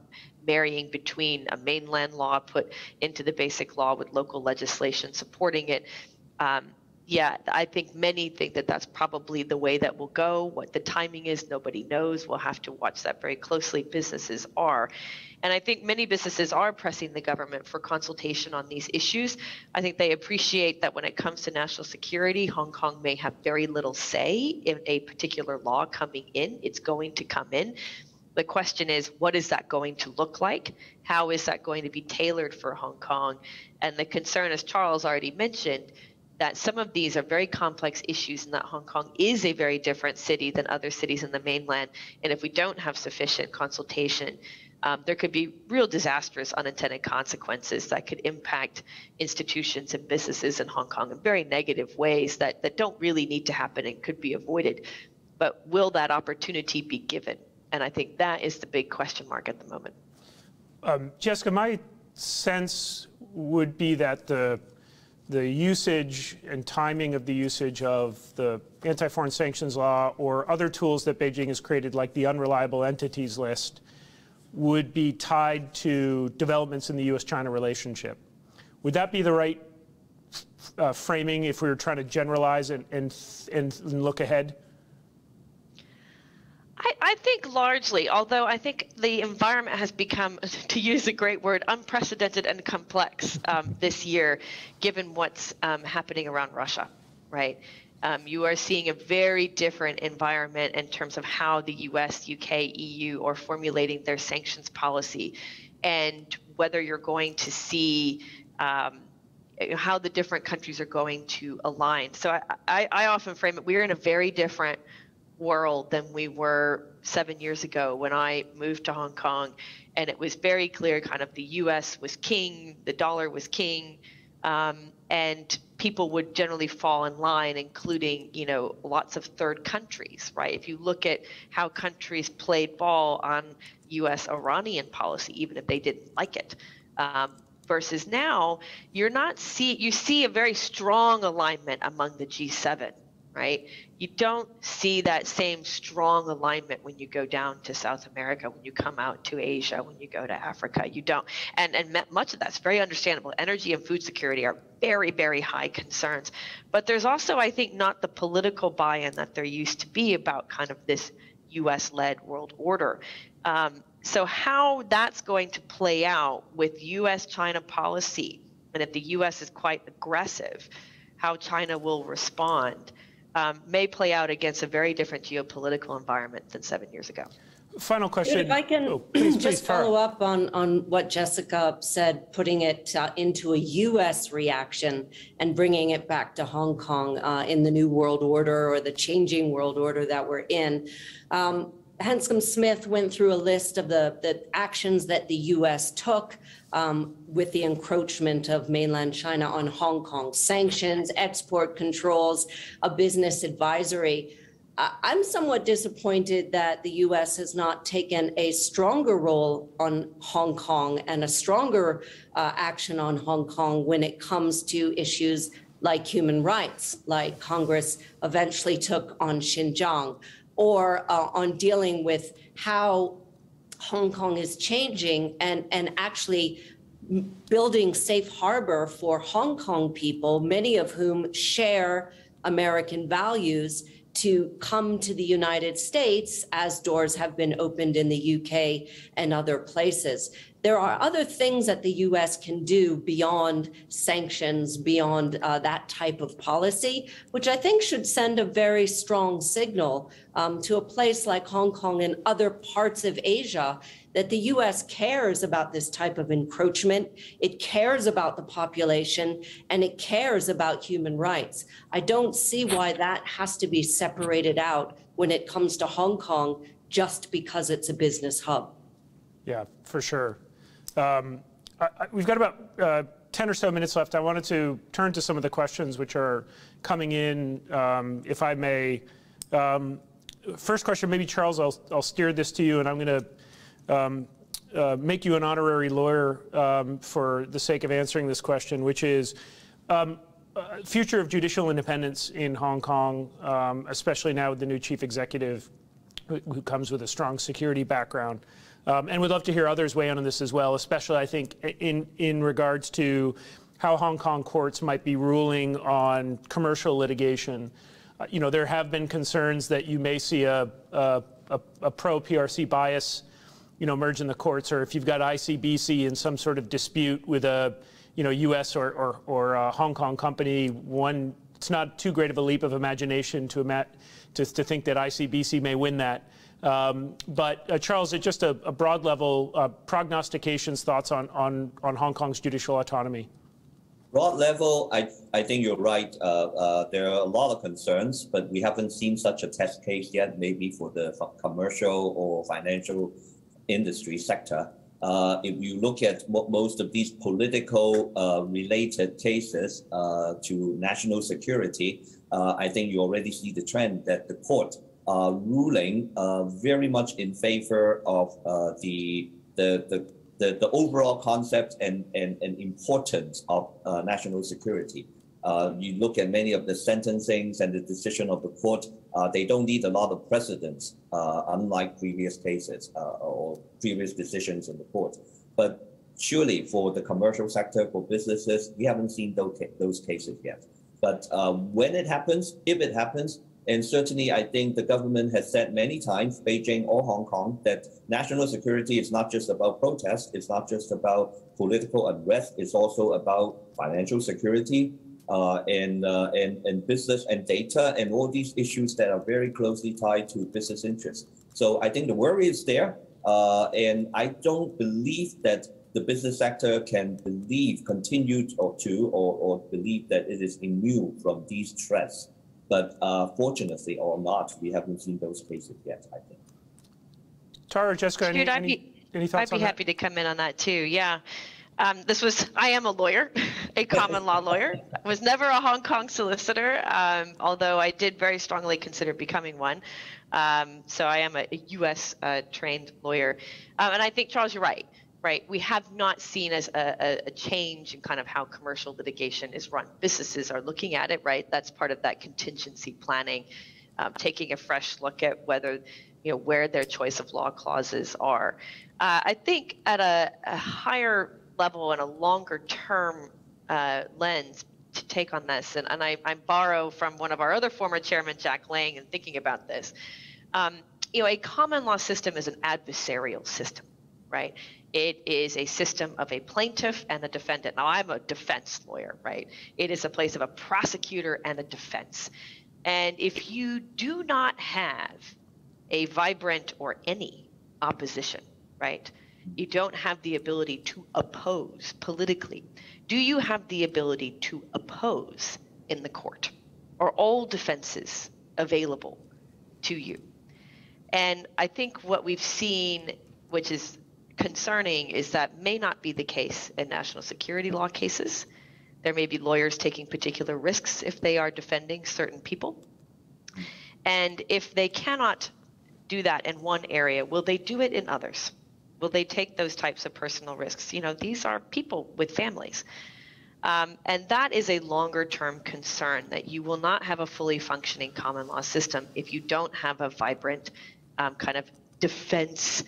marrying between a mainland law put into the basic law with local legislation supporting it? Yeah, I think many think that that's probably the way that will go. What the timing is, nobody knows. We'll have to watch that very closely. Businesses are. And I think many businesses are pressing the government for consultation on these issues. I think they appreciate that when it comes to national security, Hong Kong may have very little say in a particular law coming in. It's going to come in. The question is, what is that going to look like? How is that going to be tailored for Hong Kong? And the concern, as Charles already mentioned, that some of these are very complex issues and that Hong Kong is a very different city than other cities in the mainland. And if we don't have sufficient consultation, there could be real disastrous unintended consequences that could impact institutions and businesses in Hong Kong in very negative ways that don't really need to happen and could be avoided. But will that opportunity be given? And I think that is the big question mark at the moment. Jessica, my sense would be that the usage and timing of the usage of the anti-foreign sanctions law or other tools that Beijing has created, like the unreliable entities list, would be tied to developments in the U.S.-China relationship. Would that be the right framing if we were trying to generalize and look ahead? I think largely, although I think the environment has become, to use a great word, unprecedented and complex this year, given what's happening around Russia, right? You are seeing a very different environment in terms of how the US, UK, EU are formulating their sanctions policy, and whether you're going to see how the different countries are going to align. So I often frame it, we're in a very different world than we were 7 years ago when I moved to Hong Kong, and it was very clear kind of the US was king, the dollar was king, and people would generally fall in line, including, you know, lots of third countries, right? If you look at how countries played ball on US-Iranian policy, even if they didn't like it, versus now, you see a very strong alignment among the G7, right? You don't see that same strong alignment when you go down to South America, when you come out to Asia, when you go to Africa. You don't, and much of that's very understandable. Energy and food security are very, very high concerns. But there's also, I think, not the political buy-in that there used to be about kind of this US-led world order. So how that's going to play out with US-China policy, and if the US is quite aggressive, how China will respond, may play out against a very different geopolitical environment than 7 years ago. Final question. If I can just follow up on what Jessica said, putting it into a U.S. reaction and bringing it back to Hong Kong in the new world order or the changing world order that we're in. Hanscom Smith went through a list of the actions that the U.S. took with the encroachment of mainland China on Hong Kong: sanctions, export controls, a business advisory. I'm somewhat disappointed that the U.S. has not taken a stronger role on Hong Kong and a stronger action on Hong Kong when it comes to issues like human rights, like Congress eventually took on Xinjiang, or on dealing with how Hong Kong is changing and actually building safe harbor for Hong Kong people, many of whom share American values, to come to the United States as doors have been opened in the UK and other places. There are other things that the US can do beyond sanctions, beyond that type of policy, which I think should send a very strong signal to a place like Hong Kong and other parts of Asia that the US cares about this type of encroachment, it cares about the population, and it cares about human rights. I don't see why that has to be separated out when it comes to Hong Kong just because it's a business hub. Yeah, for sure. We've got about 10 or so minutes left. I wanted to turn to some of the questions which are coming in, if I may. First question, maybe Charles, I'll steer this to you, and I'm going to make you an honorary lawyer for the sake of answering this question, which is future of judicial independence in Hong Kong, especially now with the new chief executive who comes with a strong security background. And we'd love to hear others weigh in on this as well, especially, I think, in regards to how Hong Kong courts might be ruling on commercial litigation. You know, there have been concerns that you may see a pro-PRC bias, you know, emerge in the courts, or if you've got ICBC in some sort of dispute with a, you know, U.S. or a Hong Kong company, one, it's not too great of a leap of imagination to think that ICBC may win that. But Charles, just a broad level prognostications, thoughts on Hong Kong's judicial autonomy. Broad level, I think you're right. There are a lot of concerns, but we haven't seen such a test case yet, maybe for the commercial or financial industry sector. If you look at most of these political related cases to national security, I think you already see the trend that the court ruling very much in favor of the overall concept and importance of national security. You look at many of the sentencings and the decision of the court, they don't need a lot of precedents, unlike previous cases or previous decisions in the court. But surely for the commercial sector, for businesses, we haven't seen those cases yet. But when it happens, if it happens, and certainly, I think the government has said many times, Beijing or Hong Kong, that national security is not just about protests, it's not just about political unrest, it's also about financial security and business and data and all these issues that are very closely tied to business interests. So I think the worry is there, and I don't believe that the business sector can believe that it is immune from these threats. But fortunately or not, we haven't seen those cases yet, I think. Tara, Jessica, any thoughts on that? I'd be happy to come in on that too, yeah. I am a lawyer, a common law lawyer. I was never a Hong Kong solicitor, although I did very strongly consider becoming one. So I am a US trained lawyer. And I think, Charles, you're right. Right, we have not seen as a change in kind of how commercial litigation is run. Businesses are looking at it, right? That's part of that contingency planning, taking a fresh look at whether, you know, where their choice of law clauses are. I think at a higher level and a longer term lens to take on this, and I borrow from one of our other former chairman, Jack Lang, in thinking about this. You know, a common law system is an adversarial system, right? It is a system of a plaintiff and a defendant. Now, I'm a defense lawyer, right? It is a place of a prosecutor and a defense. And if you do not have a vibrant or any opposition, right, you don't have the ability to oppose politically. Do you have the ability to oppose in the court? Are all defenses available to you? And I think what we've seen, which is concerning, is that may not be the case in national security law cases. There may be lawyers taking particular risks if they are defending certain people. And if they cannot do that in one area, will they do it in others? Will they take those types of personal risks? You know, these are people with families. And that is a longer term concern, that you will not have a fully functioning common law system if you don't have a vibrant kind of defense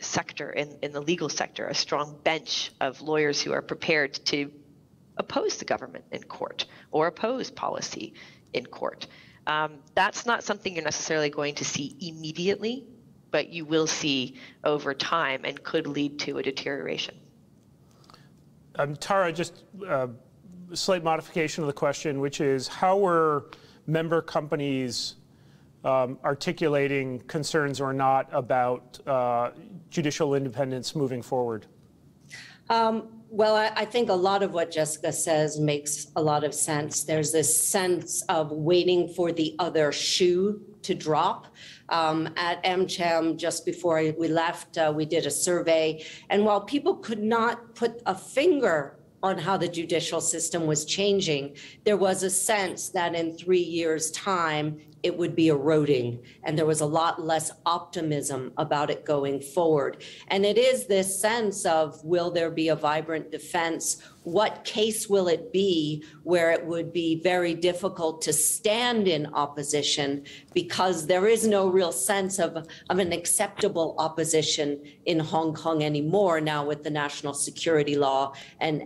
sector, in the legal sector, a strong bench of lawyers who are prepared to oppose the government in court or oppose policy in court. That's not something you're necessarily going to see immediately, but you will see over time and could lead to a deterioration. Tara, just a slight modification of the question, which is how were member companies articulating concerns or not about judicial independence moving forward? Well, I think a lot of what Jessica says makes a lot of sense. There's this sense of waiting for the other shoe to drop. At MCHAM, just before we left, we did a survey. And while people could not put a finger on how the judicial system was changing, there was a sense that in 3 years' time, it would be eroding. And there was a lot less optimism about it going forward. And it is this sense of, will there be a vibrant defense? What case will it be where it would be very difficult to stand in opposition, because there is no real sense of an acceptable opposition in Hong Kong anymore now with the National Security Law and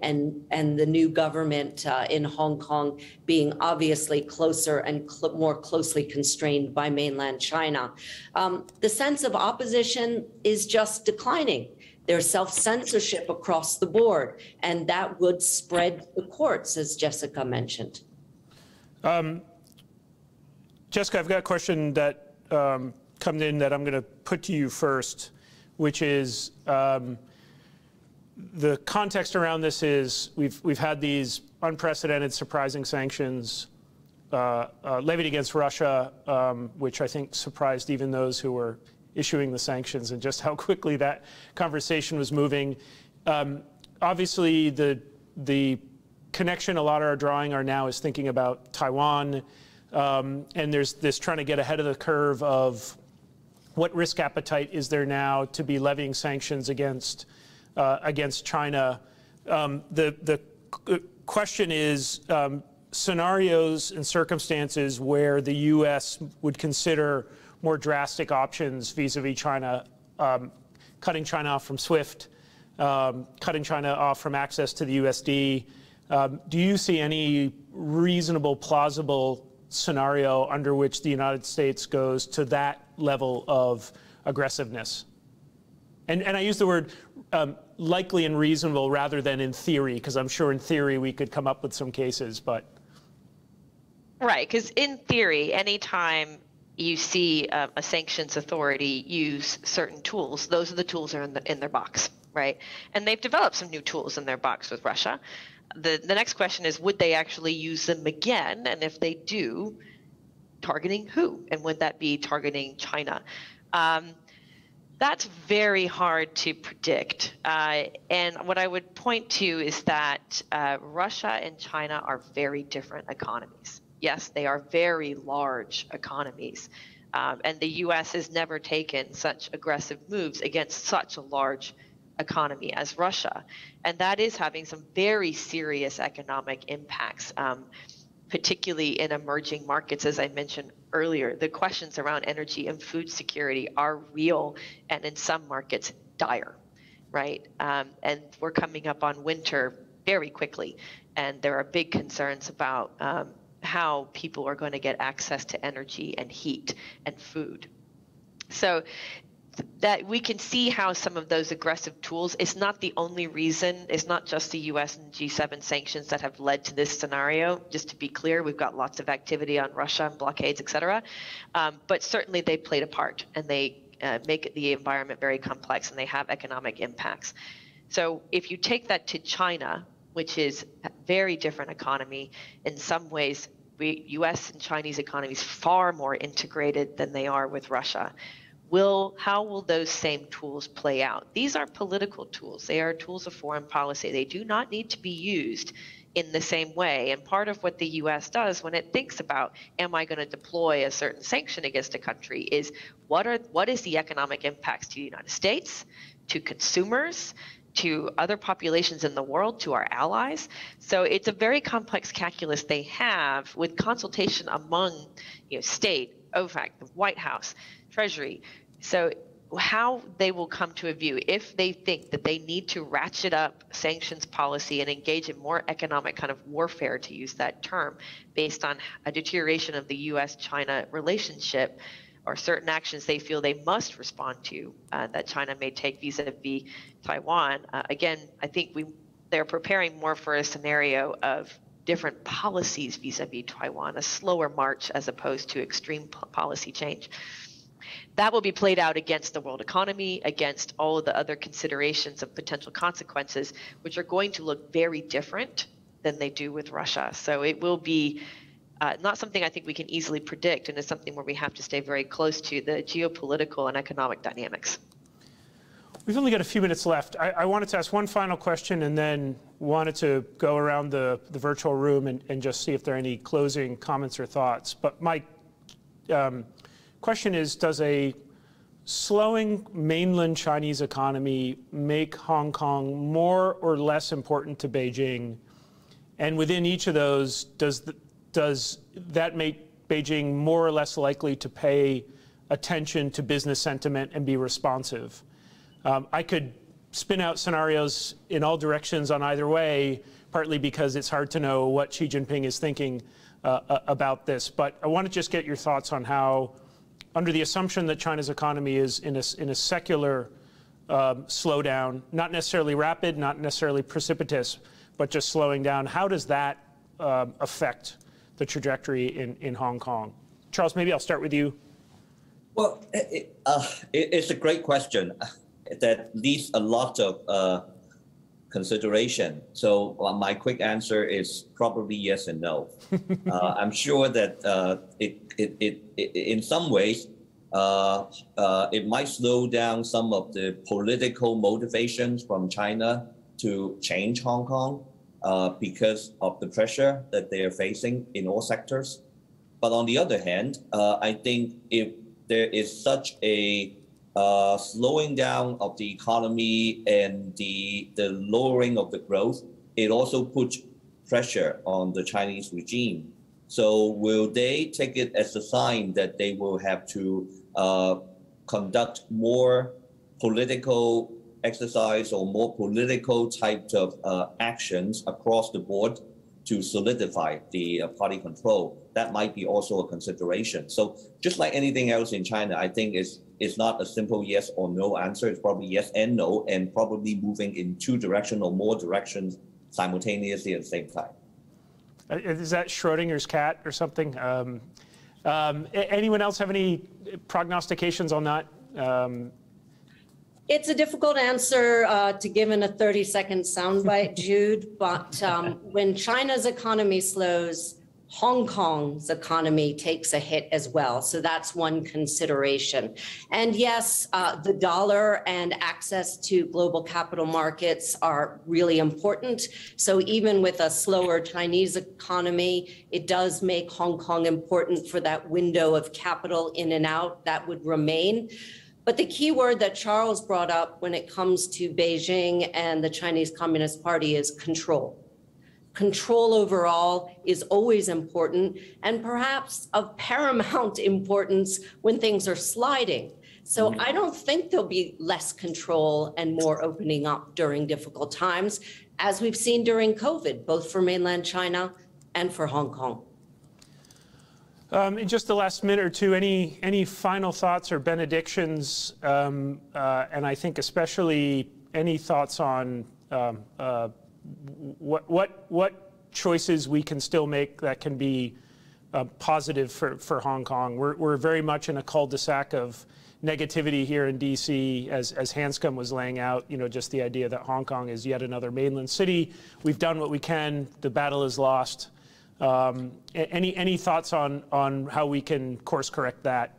the new government in Hong Kong being obviously closer and more closely constrained by mainland China. The sense of opposition is just declining. There's self-censorship across the board, and that would spread to the courts, as Jessica mentioned. Jessica, I've got a question that come in that I'm going to put to you first, which is the context around this is we've had these unprecedented, surprising sanctions levied against Russia, which I think surprised even those who were issuing the sanctions, and just how quickly that conversation was moving. Obviously, the connection a lot are drawing are now is thinking about Taiwan, and there's this trying to get ahead of the curve of what risk appetite is there now to be levying sanctions against against China. The question is scenarios and circumstances where the U.S. would consider more drastic options vis-a-vis China, cutting China off from SWIFT, cutting China off from access to the USD. Do you see any reasonable, plausible scenario under which the United States goes to that level of aggressiveness? And I use the word likely and reasonable rather than in theory, because I'm sure in theory we could come up with some cases, but. Right, because in theory, anytime you see a sanctions authority use certain tools, those are the tools that are in their box, right? And they've developed some new tools in their box with Russia. The next question is, would they actually use them again? And if they do, targeting who? And would that be targeting China? That's very hard to predict. And what I would point to is that Russia and China are very different economies. Yes, they are very large economies, and the U.S. has never taken such aggressive moves against such a large economy as Russia, and that is having some very serious economic impacts, particularly in emerging markets. As I mentioned earlier, the questions around energy and food security are real, and in some markets, dire, right? And we're coming up on winter very quickly, and there are big concerns about how people are going to get access to energy and heat and food. So that we can see how some of those aggressive tools, it's not the only reason, it's not just the US and G7 sanctions that have led to this scenario. Just to be clear, we've got lots of activity on Russia and blockades, etc. But certainly they played a part, and they make the environment very complex, and they have economic impacts. So if you take that to China, which is a very different economy. In some ways, U.S. and Chinese economies far more integrated than they are with Russia. How will those same tools play out? These are political tools. They are tools of foreign policy. They do not need to be used in the same way. And part of what the U.S. does when it thinks about, am I going to deploy a certain sanction against a country, is what is the economic impacts to the United States, to consumers, to other populations in the world, to our allies. So it's a very complex calculus they have, with consultation among state, OFAC, the White House, Treasury. So how they will come to a view if they think that they need to ratchet up sanctions policy and engage in more economic kind of warfare, to use that term, based on a deterioration of the U.S.-China relationship or certain actions they feel they must respond to that China may take vis-a-vis Taiwan. Again, I think they're preparing more for a scenario of different policies vis-a-vis Taiwan, a slower march as opposed to extreme policy change. That will be played out against the world economy, against all of the other considerations of potential consequences, which are going to look very different than they do with Russia. So it will be not something I think we can easily predict, and it's something where we have to stay very close to the geopolitical and economic dynamics. We've only got a few minutes left. I wanted to ask one final question and then wanted to go around the virtual room and just see if there are any closing comments or thoughts. But Mike, question is, does a slowing mainland Chinese economy make Hong Kong more or less important to Beijing? And within each of those, does that make Beijing more or less likely to pay attention to business sentiment and be responsive? I could spin out scenarios in all directions on either way, partly because it's hard to know what Xi Jinping is thinking about this. But I want to just get your thoughts on how, under the assumption that China's economy is in a secular slowdown, not necessarily rapid, not necessarily precipitous, but just slowing down, how does that affect the trajectory in Hong Kong? Charles, maybe I'll start with you. Well, it's a great question that leaves a lot of consideration. So my quick answer is probably yes and no. I'm sure that in some ways it might slow down some of the political motivations from China to change Hong Kong because of the pressure that they are facing in all sectors. But on the other hand, I think if there is such a slowing down of the economy and the lowering of the growth, it also puts pressure on the Chinese regime. So will they take it as a sign that they will have to conduct more political exercise or more political types of actions across the board to solidify the party control? That might be also a consideration. So just like anything else in China, I think it's not a simple yes or no answer. It's probably yes and no, and probably moving in two directions or more directions simultaneously at the same time. Is that Schrodinger's cat or something? Anyone else have any prognostications on that? It's a difficult answer to give in a 30-second soundbite, Jude, but when China's economy slows, Hong Kong's economy takes a hit as well. So that's one consideration. And yes, the dollar and access to global capital markets are really important. So even with a slower Chinese economy, it does make Hong Kong important for that window of capital in and out that would remain. But the key word that Charles brought up when it comes to Beijing and the Chinese Communist Party is control. Control overall is always important and perhaps of paramount importance when things are sliding. So I don't think there'll be less control and more opening up during difficult times, as we've seen during COVID, both for mainland China and for Hong Kong. In just the last minute or two, any final thoughts or benedictions? And I think especially any thoughts on what choices we can still make that can be positive for Hong Kong. We're very much in a cul-de-sac of negativity here in DC, as Hanscom was laying out, you know, just the idea that Hong Kong is yet another mainland city. We've done what we can, the battle is lost. Any thoughts on how we can course correct that?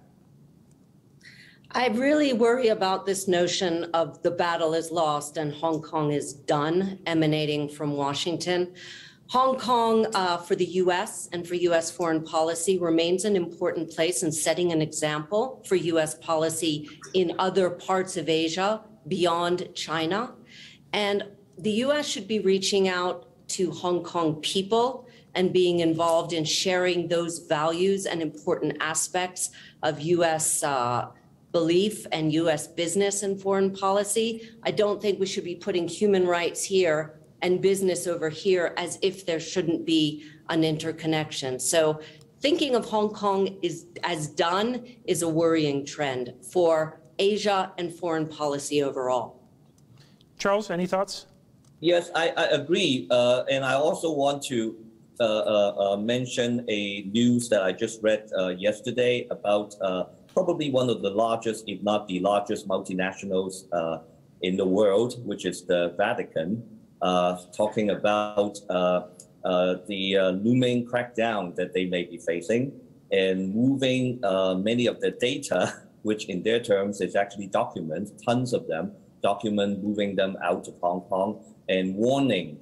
I really worry about this notion of the battle is lost and Hong Kong is done emanating from Washington. Hong Kong for the U.S. and for U.S. foreign policy remains an important place in setting an example for U.S. policy in other parts of Asia beyond China. And the U.S. should be reaching out to Hong Kong people and being involved in sharing those values and important aspects of U.S. belief and U.S. business and foreign policy. I don't think we should be putting human rights here and business over here as if there shouldn't be an interconnection. So thinking of Hong Kong is as done is a worrying trend for Asia and foreign policy overall. Charles, any thoughts? Yes, I agree. And I also want to mention a news that I just read yesterday about probably one of the largest, if not the largest, multinationals in the world, which is the Vatican, talking about the looming crackdown that they may be facing and moving many of the data, which in their terms is actually documents, tons of them, moving them out of Hong Kong and warning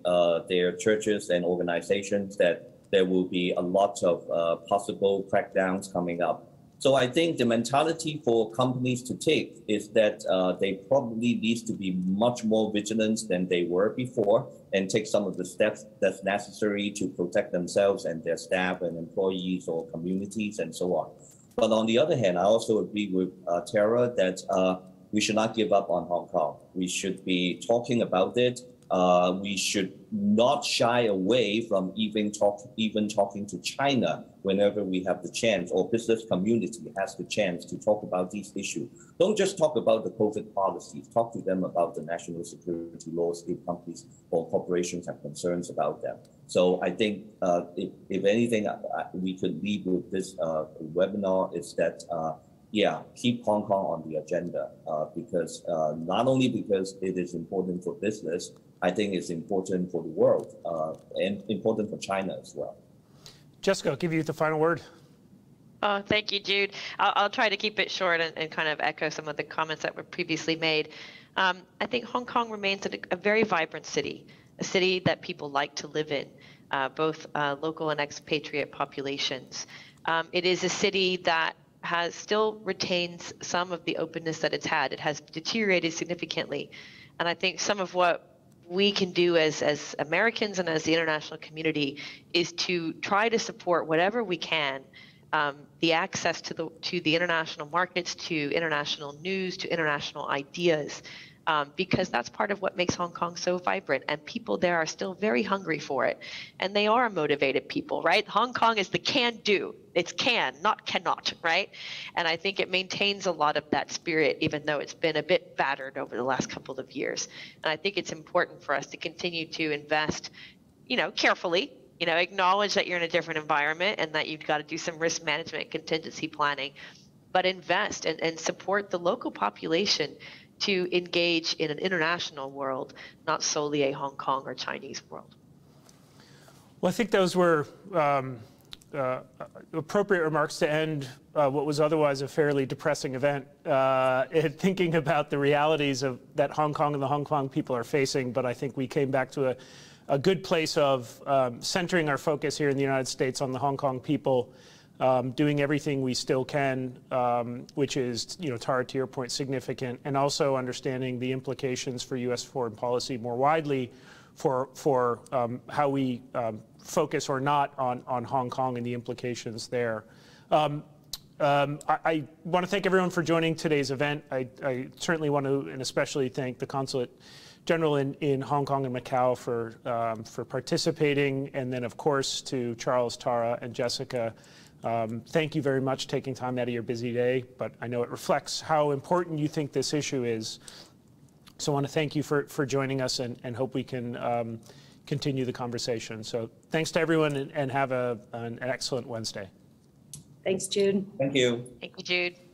their churches and organizations that there will be a lot of possible crackdowns coming up. So I think the mentality for companies to take is that they probably need to be much more vigilant than they were before and take some of the steps that's necessary to protect themselves and their staff and employees or communities and so on. But on the other hand, I also agree with Tara that we should not give up on Hong Kong. We should be talking about it. We should not shy away from even talking to China whenever we have the chance, or business community has the chance to talk about these issues. Don't just talk about the COVID policies. Talk to them about the national security laws if companies or corporations have concerns about them. So I think if anything, we could leave with this webinar is that, yeah, keep Hong Kong on the agenda because not only because it is important for business, I think it's important for the world and important for China as well. Jessica, I'll give you the final word. Oh, thank you, Jude. I'll try to keep it short and kind of echo some of the comments that were previously made. I think Hong Kong remains a very vibrant city, a city that people like to live in, both local and expatriate populations. It is a city that still retains some of the openness that it's had. It has deteriorated significantly. And I think some of what we can do as Americans and as the international community is to try to support whatever we can, the access to the international markets, to international news, to international ideas, because that's part of what makes Hong Kong so vibrant. And people there are still very hungry for it. And they are motivated people, right? Hong Kong is the can do. It's can, not cannot, right? And I think it maintains a lot of that spirit, even though it's been a bit battered over the last couple of years. And I think it's important for us to continue to invest, you know, carefully, you know, acknowledge that you're in a different environment and that you've got to do some risk management, contingency planning, but invest and support the local population to engage in an international world, not solely a Hong Kong or Chinese world. Well, I think those were appropriate remarks to end what was otherwise a fairly depressing event, thinking about the realities of that Hong Kong and the Hong Kong people are facing. But I think we came back to a good place of centering our focus here in the United States on the Hong Kong people, doing everything we still can, which is, you know, Tara, to your point, significant, and also understanding the implications for U.S. foreign policy more widely for how we focus or not on Hong Kong and the implications there. I want to thank everyone for joining today's event. I certainly want to, and especially thank the Consulate General in Hong Kong and Macau for participating, and then of course to Charles, Tara, and Jessica. Thank you very much for taking time out of your busy day, but I know it reflects how important you think this issue is. So I want to thank you for joining us and hope we can continue the conversation. So thanks to everyone and have an excellent Wednesday. Thanks, Jude. Thank you. Thank you, Jude.